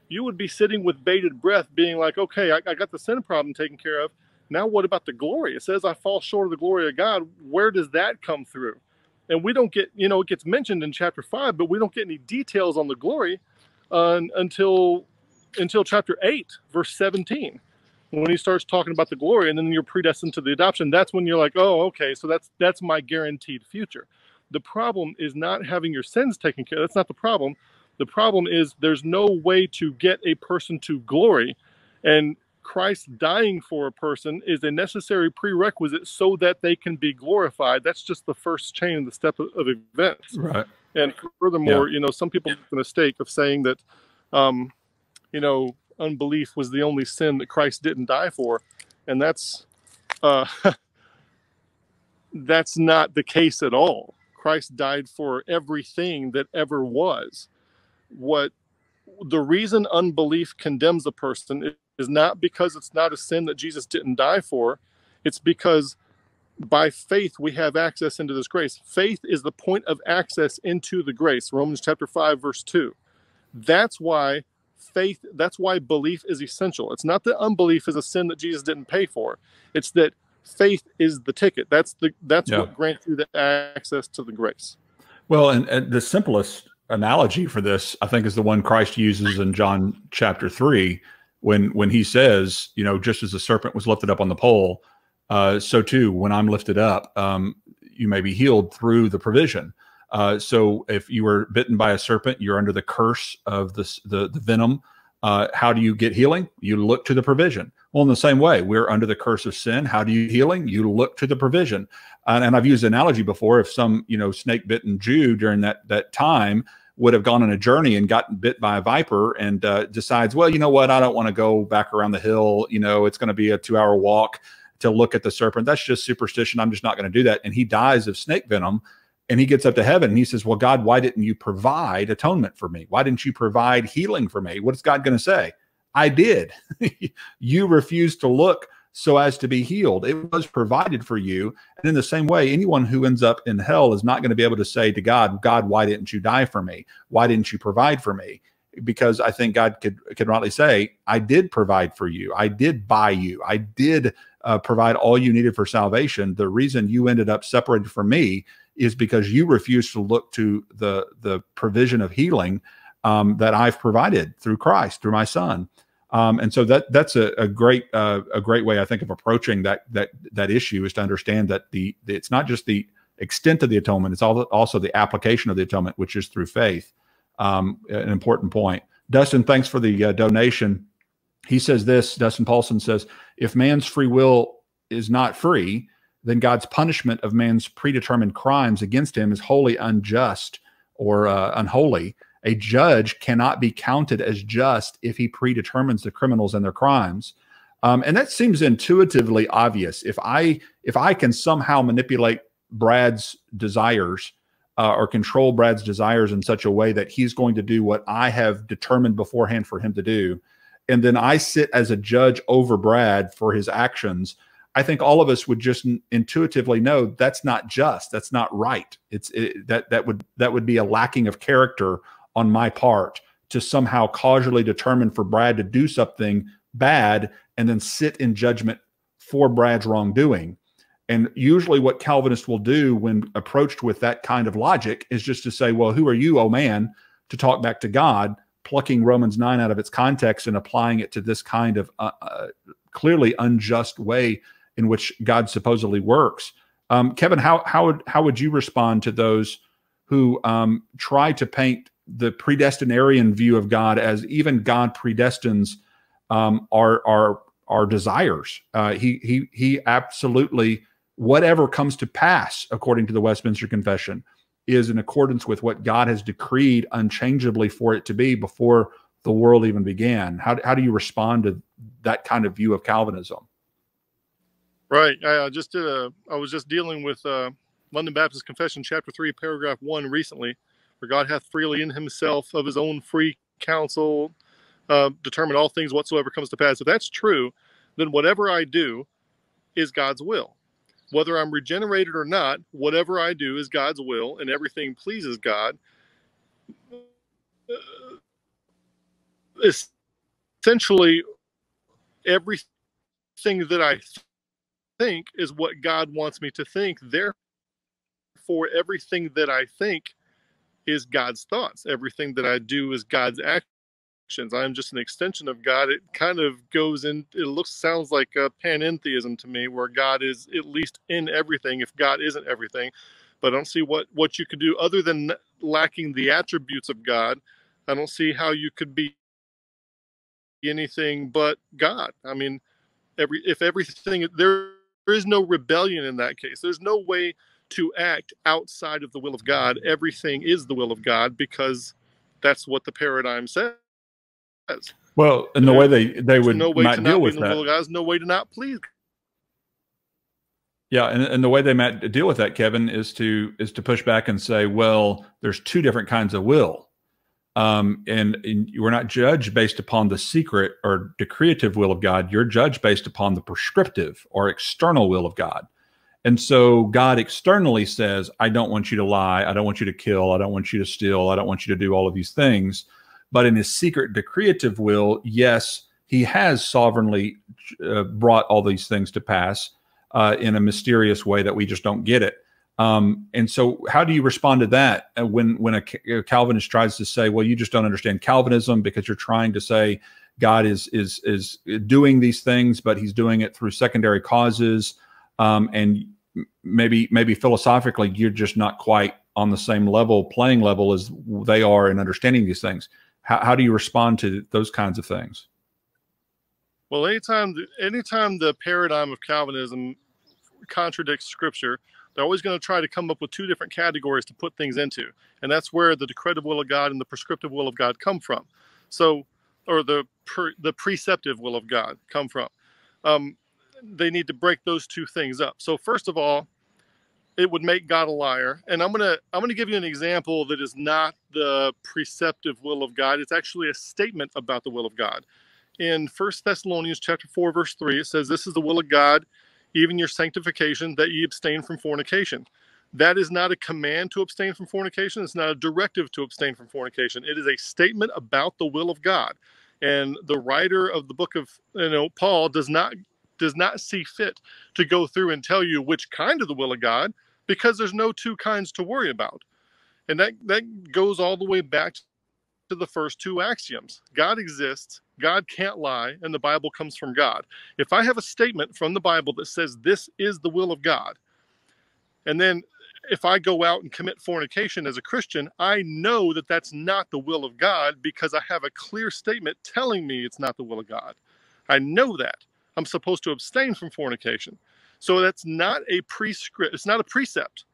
you would be sitting with bated breath being like, okay, I got the sin problem taken care of. Now what about the glory? It says I fall short of the glory of God. Where does that come through? And we don't get, you know, it gets mentioned in chapter 5, but we don't get any details on the glory until chapter 8, verse 17. When he starts talking about the glory and then you're predestined to the adoption, that's when you're like, oh, okay, so that's my guaranteed future. The problem is not having your sins taken care of. That's not the problem. The problem is there's no way to get a person to glory. And Christ dying for a person is a necessary prerequisite so that they can be glorified. That's just the first chain of the step of events. Right. And furthermore, you know, some people make the mistake of saying that, you know, unbelief was the only sin that Christ didn't die for, and that's not the case at all. Christ died for everything that ever was. What the reason unbelief condemns a person is not because it's not a sin that Jesus didn't die for. It's because by faith we have access into this grace. Faith is the point of access into the grace. Romans chapter 5 verse 2. That's why faith, that's why belief is essential. It's not that unbelief is a sin that Jesus didn't pay for. It's that faith is the ticket. That's what grants you the access to the grace. Well, and the simplest analogy for this, I think, is the one Christ uses in John chapter 3, when he says, you know, just as the serpent was lifted up on the pole, so too, when I'm lifted up, you may be healed through the provision. So if you were bitten by a serpent, you're under the curse of this, the venom. How do you get healing? You look to the provision. Well, in the same way, we're under the curse of sin. How do you healing? You look to the provision. And I've used the analogy before. If some, you know, snake-bitten Jew during that time would have gone on a journey and gotten bit by a viper and decides, well, you know what? I don't want to go back around the hill. You know, it's going to be a 2-hour walk to look at the serpent. That's just superstition. I'm just not going to do that. And he dies of snake venom. And he gets up to heaven and he says, well, God, why didn't you provide atonement for me? Why didn't you provide healing for me? What's God going to say? I did. You refused to look so as to be healed. It was provided for you. And in the same way, anyone who ends up in hell is not going to be able to say to God, God, why didn't you die for me? Why didn't you provide for me? Because I think God could rightly say, I did provide for you. I did buy you. I did provide all you needed for salvation. The reason you ended up separated from me is because you refuse to look to the provision of healing that I've provided through Christ, through my Son, and so that's a great way, I think, of approaching that issue, is to understand that it's not just the extent of the atonement; it's also the application of the atonement, which is through faith. An important point. Dustin, thanks for the donation. He says this. Dustin Paulson says, "If man's free will is not free, then God's punishment of man's predetermined crimes against him is wholly unjust or unholy. A judge cannot be counted as just if he predetermines the criminals and their crimes." And that seems intuitively obvious. If I can somehow manipulate Brad's desires or control Brad's desires in such a way that he's going to do what I have determined beforehand for him to do, and then I sit as a judge over Brad for his actions, I think all of us would just intuitively know that's not just, that's not right. That would be a lacking of character on my part to somehow causally determine for Brad to do something bad and then sit in judgment for Brad's wrongdoing. And usually what Calvinists will do when approached with that kind of logic is just to say, well, who are you, oh man, to talk back to God, plucking Romans 9 out of its context and applying it to this kind of clearly unjust way in which God supposedly works. Kevin, how would you respond to those who try to paint the predestinarian view of God as even God predestines our desires? He absolutely, whatever comes to pass according to the Westminster Confession is in accordance with what God has decreed unchangeably for it to be before the world even began. How do you respond to that kind of view of Calvinism? Right. I was just dealing with London Baptist Confession, chapter 3, paragraph 1 recently, where God hath freely in himself of his own free counsel determined all things whatsoever comes to pass. If that's true, then whatever I do is God's will. Whether I'm regenerated or not, whatever I do is God's will, and everything pleases God. Essentially, everything that I think is what God wants me to think. Therefore, everything that I think is God's thoughts. Everything that I do is God's actions. I'm just an extension of God. It kind of goes in, it sounds like a panentheism to me, where God is at least in everything, if God isn't everything. But I don't see what you could do other than lacking the attributes of God. I don't see how you could be anything but God. I mean, there is no rebellion in that case. There's no way to act outside of the will of God. Everything is the will of God because that's what the paradigm says. Well, and the way they would not deal with that. There's no way to not please. Yeah, and the way they might deal with that, Kevin, is to push back and say, well, there's two different kinds of will. And we're not judged based upon the secret or decreative will of God. You're judged based upon the prescriptive or external will of God. And so God externally says, I don't want you to lie. I don't want you to kill. I don't want you to steal. I don't want you to do all of these things. But in his secret decretive will, yes, he has sovereignly brought all these things to pass in a mysterious way that we just don't get it. And so how do you respond to that when a Calvinist tries to say, well, you just don't understand Calvinism because you're trying to say God is doing these things, but he's doing it through secondary causes. And maybe philosophically, you're just not quite on the same level, playing level as they are in understanding these things. How do you respond to those kinds of things? Well, anytime the paradigm of Calvinism contradicts Scripture, they're always going to try to come up with two different categories to put things into. And that's where the decretive will of God and the prescriptive will of God come from. So, or the preceptive will of God come from. They need to break those two things up. So first of all, it would make God a liar. And I'm going to give you an example that is not the preceptive will of God. It's actually a statement about the will of God. In 1 Thessalonians chapter 4, verse 3, it says, "This is the will of God, even your sanctification, that ye abstain from fornication." That is not a command to abstain from fornication. It's not a directive to abstain from fornication. It is a statement about the will of God. And the writer of the book of, Paul does not see fit to go through and tell you which kind of the will of God, because there's no two kinds to worry about. And that goes all the way back to the first two axioms. God exists, God can't lie, and the Bible comes from God. If I have a statement from the Bible that says this is the will of God, and then if I go out and commit fornication as a Christian, I know that that's not the will of God because I have a clear statement telling me it's not the will of God. I know that. I'm supposed to abstain from fornication. So that's not a prescript. It's not a precept.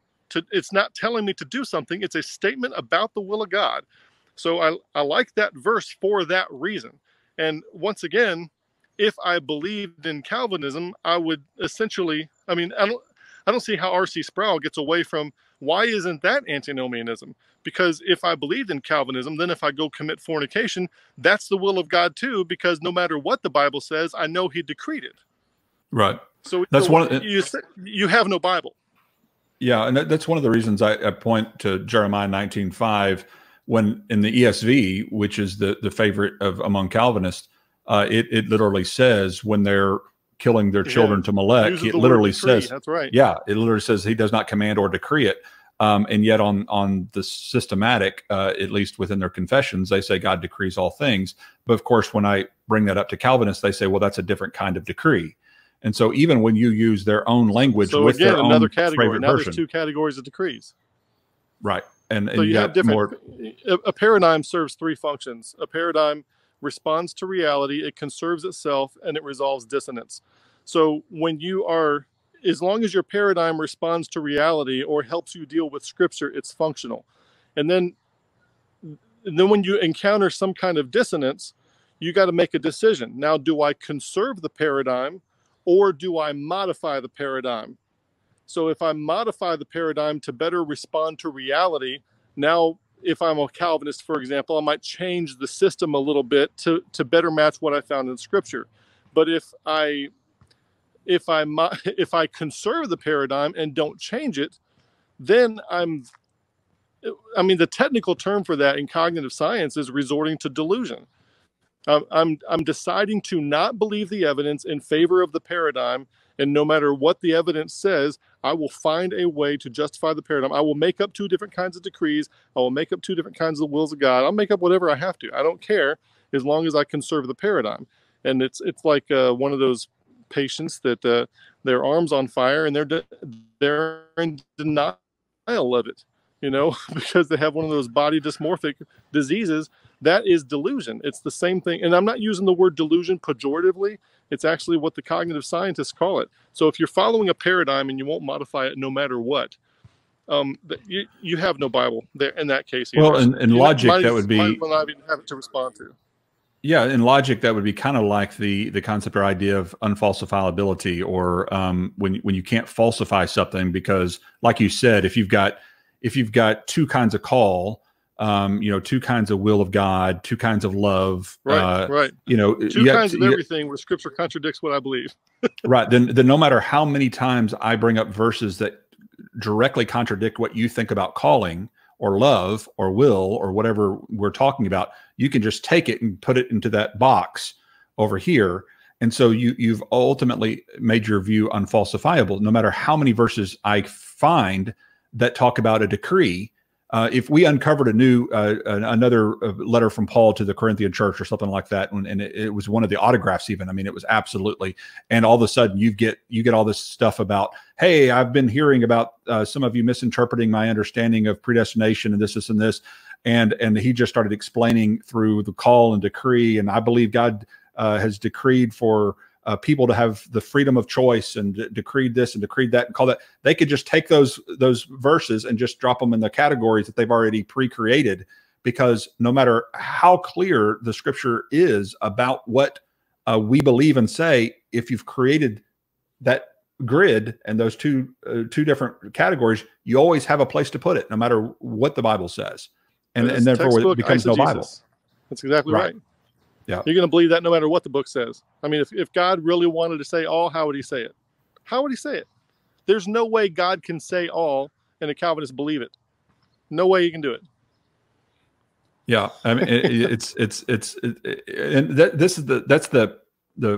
It's not telling me to do something. It's a statement about the will of God. So I like that verse for that reason. And once again, if I believed in Calvinism, I would essentially, I don't see how RC Sproul gets away from, why isn't that antinomianism? Because if I believed in Calvinism, then if I go commit fornication, that's the will of God too, because no matter what the Bible says, I know he decreed it. Right. So that's you have no Bible. Yeah, and that's one of the reasons I point to Jeremiah 19:5, when in the ESV, which is the favorite of among Calvinists, it literally says when they're killing their children to Molech, it literally says, that's right. Yeah, it literally says he does not command or decree it. And yet on the systematic, at least within their confessions, they say God decrees all things. But of course, when I bring that up to Calvinists, they say, well, that's a different kind of decree. And so even when you use their own language, so with again, their another own category, now version, there's two categories of decrees. Right. And so you have different, a paradigm serves three functions. A paradigm responds to reality, it conserves itself, and it resolves dissonance. So when you are, as long as your paradigm responds to reality or helps you deal with Scripture, it's functional. And then when you encounter some kind of dissonance, you got to make a decision. Now, do I conserve the paradigm or do I modify the paradigm? So if I modify the paradigm to better respond to reality, now if I'm a Calvinist, for example, I might change the system a little bit to better match what I found in Scripture. But if I conserve the paradigm and don't change it, then the technical term for that in cognitive science is resorting to delusion. I'm deciding to not believe the evidence in favor of the paradigm, and no matter what the evidence says, I will find a way to justify the paradigm. I will make up two different kinds of decrees. I will make up two different kinds of wills of God. I'll make up whatever I have to. I don't care as long as I conserve the paradigm. And it's like one of those patients that their arm's on fire and they're in denial of it, because they have one of those body dysmorphic diseases. That is delusion. It's the same thing. And I'm not using the word delusion pejoratively. It's actually what the cognitive scientists call it. So if you're following a paradigm and you won't modify it no matter what, you have no Bible there in that case. Either. Well, in logic, that would be... Might well not even have it to respond to. Yeah, in logic, that would be kind of like the concept or idea of unfalsifiability, or when you can't falsify something, because like you said, if you've got two kinds of call... two kinds of will of God, two kinds of love, right. Two kinds of everything where Scripture contradicts what I believe. Right. Then no matter how many times I bring up verses that directly contradict what you think about calling or love or will or whatever we're talking about, you can just take it and put it into that box over here. And so you've ultimately made your view unfalsifiable. No matter how many verses I find that talk about a decree, if we uncovered a new another letter from Paul to the Corinthian church or something like that, and it was one of the autographs even, I mean, it was absolutely, and all of a sudden you get all this stuff about, hey, I've been hearing about some of you misinterpreting my understanding of predestination and this and this, and he just started explaining through the call and decree, and I believe God has decreed for people to have the freedom of choice, and decreed this and decreed that and call that. They could just take those verses and just drop them in the categories that they've already pre-created, because no matter how clear the scripture is about what we believe and say, if you've created that grid and those two different categories, you always have a place to put it, no matter what the Bible says, and therefore it becomes no Bible. That's exactly right. Yeah. You're going to believe that no matter what the book says. I mean, if God really wanted to say all, how would he say it? How would he say it? There's no way God can say all and a Calvinist believe it. No way he can do it. Yeah, I mean, and that's the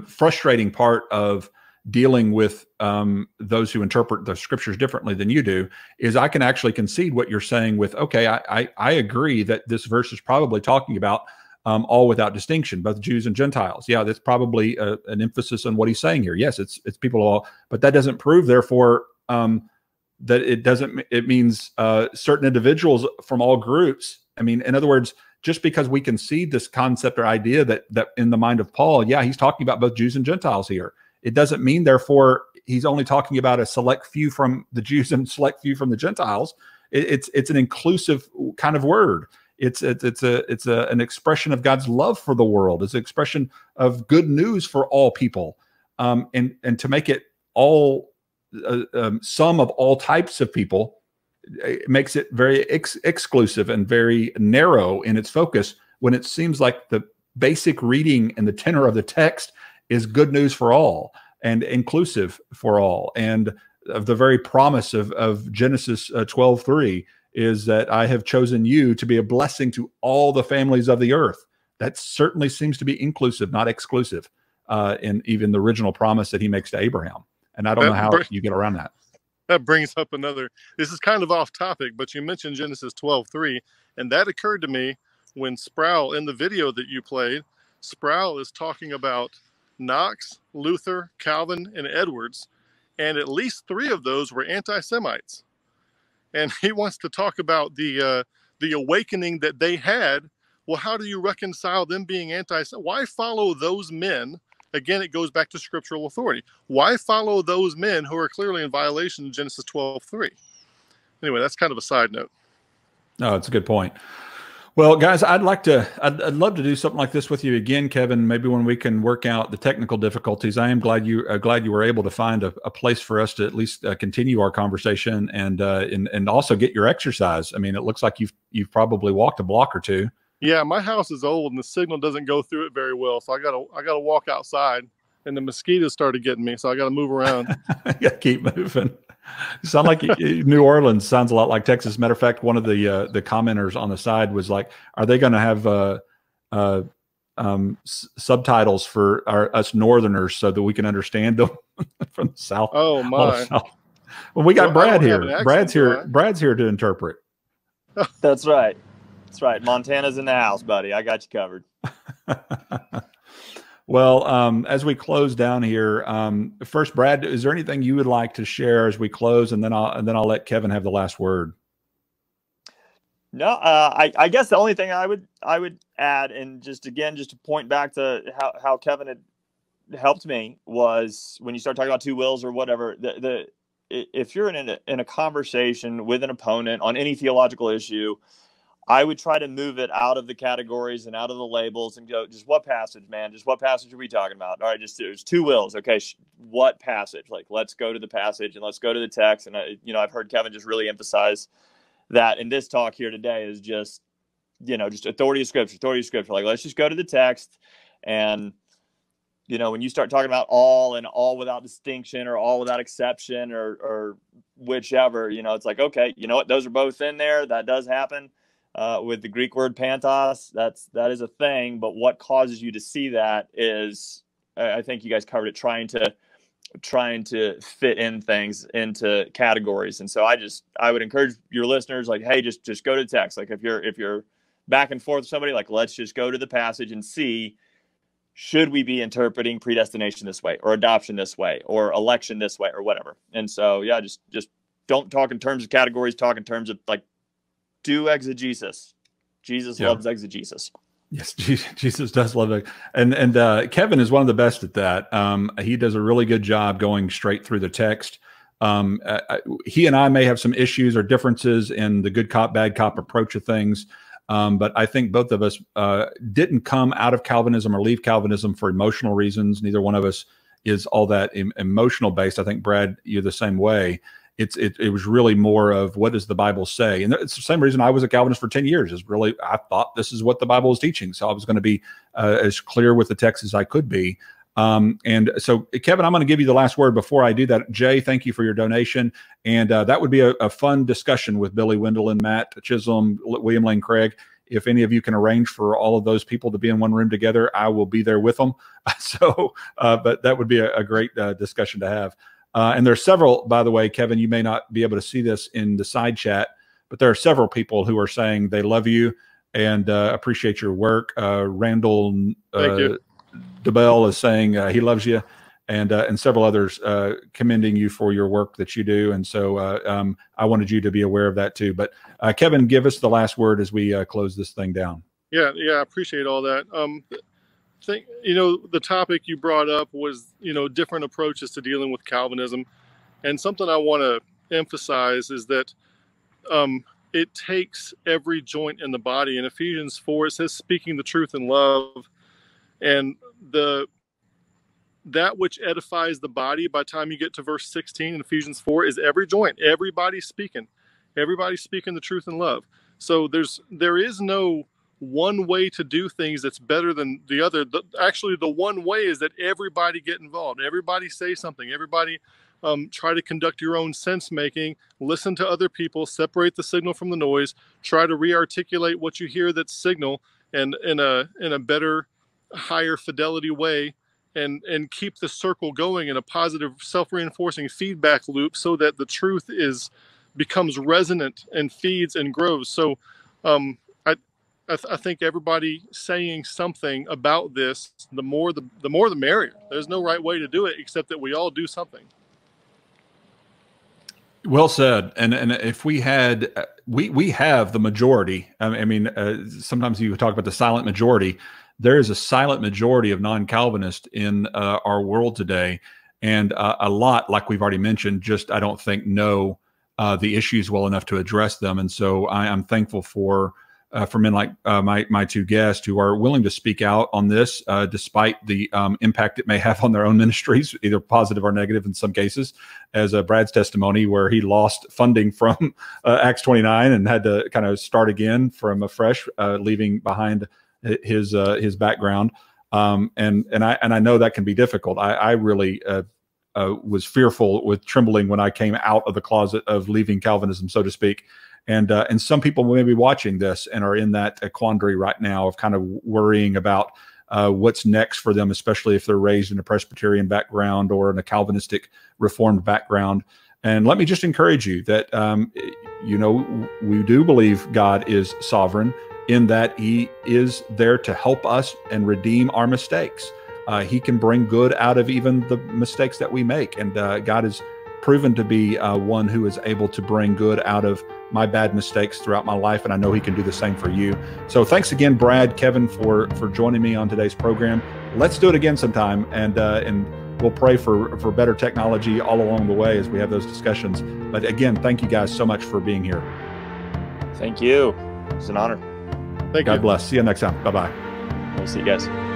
frustrating part of dealing with those who interpret the scriptures differently than you do, is I can actually concede what you're saying with, okay, I agree that this verse is probably talking about all without distinction, both Jews and Gentiles. Yeah, that's probably an emphasis on what he's saying here. Yes, it's people of all, but that doesn't prove, therefore, that it doesn't. It means certain individuals from all groups. I mean, in other words, just because we concede this concept or idea that in the mind of Paul, yeah, he's talking about both Jews and Gentiles here, it doesn't mean, therefore, he's only talking about a select few from the Jews and select few from the Gentiles. It's an inclusive kind of word. It's an expression of God's love for the world. It's an expression of good news for all people, and to make it all some of all types of people, it makes it very exclusive and very narrow in its focus, when it seems like the basic reading and the tenor of the text is good news for all and inclusive for all, and of the very promise of Genesis 12:3. Is that I have chosen you to be a blessing to all the families of the earth. That certainly seems to be inclusive, not exclusive, in even the original promise that he makes to Abraham. And I don't know how you get around that. That brings up another, this is kind of off topic, but you mentioned Genesis 12:3, and that occurred to me when Sproul, in the video that you played, Sproul is talking about Knox, Luther, Calvin, and Edwards, and at least three of those were anti-Semites. And he wants to talk about the awakening that they had. Well, how do you reconcile them being anti-Semitic? Why follow those men? Again, it goes back to scriptural authority. Why follow those men who are clearly in violation of Genesis 12:3? Anyway, that's kind of a side note. No, it's a good point. Well, guys, I'd love to do something like this with you again, Kevin. Maybe when we can work out the technical difficulties. I am glad you were able to find a place for us to at least continue our conversation and also get your exercise. I mean, it looks like you've probably walked a block or two. Yeah, my house is old and the signal doesn't go through it very well, so I gotta walk outside, and the mosquitoes started getting me, so I gotta move around. Yeah, keep moving. Sound like New Orleans sounds a lot like Texas. Matter of fact, one of the commenters on the side was like, "Are they going to have subtitles for us Northerners so that we can understand them from the South?" Oh my! Well, we got Brad here. Brad's here. Right? Brad's here to interpret. That's right. That's right. Montana's in the house, buddy. I got you covered. Well, as we close down here, first, Brad, is there anything you would like to share as we close, and then I'll let Kevin have the last word? No, I guess the only thing I would add, and just to point back to how Kevin had helped me, was when you start talking about two wills or whatever, if you're in a conversation with an opponent on any theological issue, I would try to move it out of the categories and out of the labels and go, just what passage, man? Just what passage are we talking about? All right, just there's two wills. Okay, what passage? Like, let's go to the passage and let's go to the text. And, I've heard Kevin just really emphasize that in this talk here today, is just, just authority of Scripture. Like, let's just go to the text. And, when you start talking about all and all without distinction or all without exception or whichever, you know, it's like, okay, you know what, those are both in there. That does happen with the Greek word pantos. That is a thing. But what causes you to see that is, I think you guys covered it, trying to fit in things into categories. And so I would encourage your listeners, like, hey, just go to text. Like if you're back and forth with somebody, like, let's just go to the passage and see, should we be interpreting predestination this way, or adoption this way, or election this way, or whatever. And so, yeah, just don't talk in terms of categories, talk in terms of, like, do exegesis. Jesus loves exegesis. Yes, Jesus does love it. And Kevin is one of the best at that. He does a really good job going straight through the text. He and I may have some issues or differences in the good cop, bad cop approach of things. But I think both of us didn't come out of Calvinism or leave Calvinism for emotional reasons. Neither one of us is all that emotional based. I think, Brad, you're the same way. It was really more of, what does the Bible say? And it's the same reason I was a Calvinist for 10 years is really, I thought this is what the Bible is teaching. So I was going to be as clear with the text as I could be. And so, Kevin, I'm going to give you the last word before I do that. Jay, thank you for your donation. And that would be a fun discussion with Billy Wendell and Matt Chisholm, William Lane Craig. If any of you can arrange for all of those people to be in one room together, I will be there with them. So, but that would be a great discussion to have. And there are several, by the way, Kevin, you may not be able to see this in the side chat, but there are several people who are saying they love you and appreciate your work. Randall, thank you. DeBell is saying he loves you, and several others commending you for your work that you do. And so I wanted you to be aware of that too. But Kevin, give us the last word as we close this thing down. Yeah, I appreciate all that. You know, the topic you brought up was, you know, different approaches to dealing with Calvinism. And something I want to emphasize is that it takes every joint in the body. In Ephesians 4, it says, speaking the truth in love. And that which edifies the body, by the time you get to verse 16 in Ephesians 4, is every joint, everybody speaking the truth in love. So there is no one way to do things that's better than the other. Actually, the one way is that everybody get involved. Everybody say something. Everybody try to conduct your own sense making. Listen to other people. Separate the signal from the noise. Try to rearticulate what you hear that's signal, and in a better, higher fidelity way, and keep the circle going in a positive, self-reinforcing feedback loop, so that the truth becomes resonant and feeds and grows. So I think everybody saying something about this, the more the merrier. There's no right way to do it except that we all do something. Well said. And if we had, we have the majority. I mean, sometimes you talk about the silent majority. There is a silent majority of non-Calvinists in our world today. And a lot, like we've already mentioned, just, I don't think know the issues well enough to address them. And so I am thankful for men like my two guests who are willing to speak out on this, despite the impact it may have on their own ministries, either positive or negative in some cases, as Brad's testimony, where he lost funding from Acts 29 and had to kind of start again from afresh, leaving behind his background. And I know that can be difficult. I really was fearful with trembling when I came out of the closet of leaving Calvinism, so to speak. And some people may be watching this and are in that quandary right now of kind of worrying about what's next for them, especially if they're raised in a Presbyterian background or in a Calvinistic Reformed background. And let me just encourage you that, you know, we do believe God is sovereign in that he is there to help us and redeem our mistakes. He can bring good out of even the mistakes that we make. And God is proven to be one who is able to bring good out of my bad mistakes throughout my life, and I know he can do the same for you. So thanks again, Brad, Kevin, for joining me on today's program. Let's do it again sometime, and we'll pray for better technology all along the way as we have those discussions. But again, thank you guys so much for being here. Thank you. It's an honor. Thank you. God bless. See you next time. Bye-bye. We'll see you guys.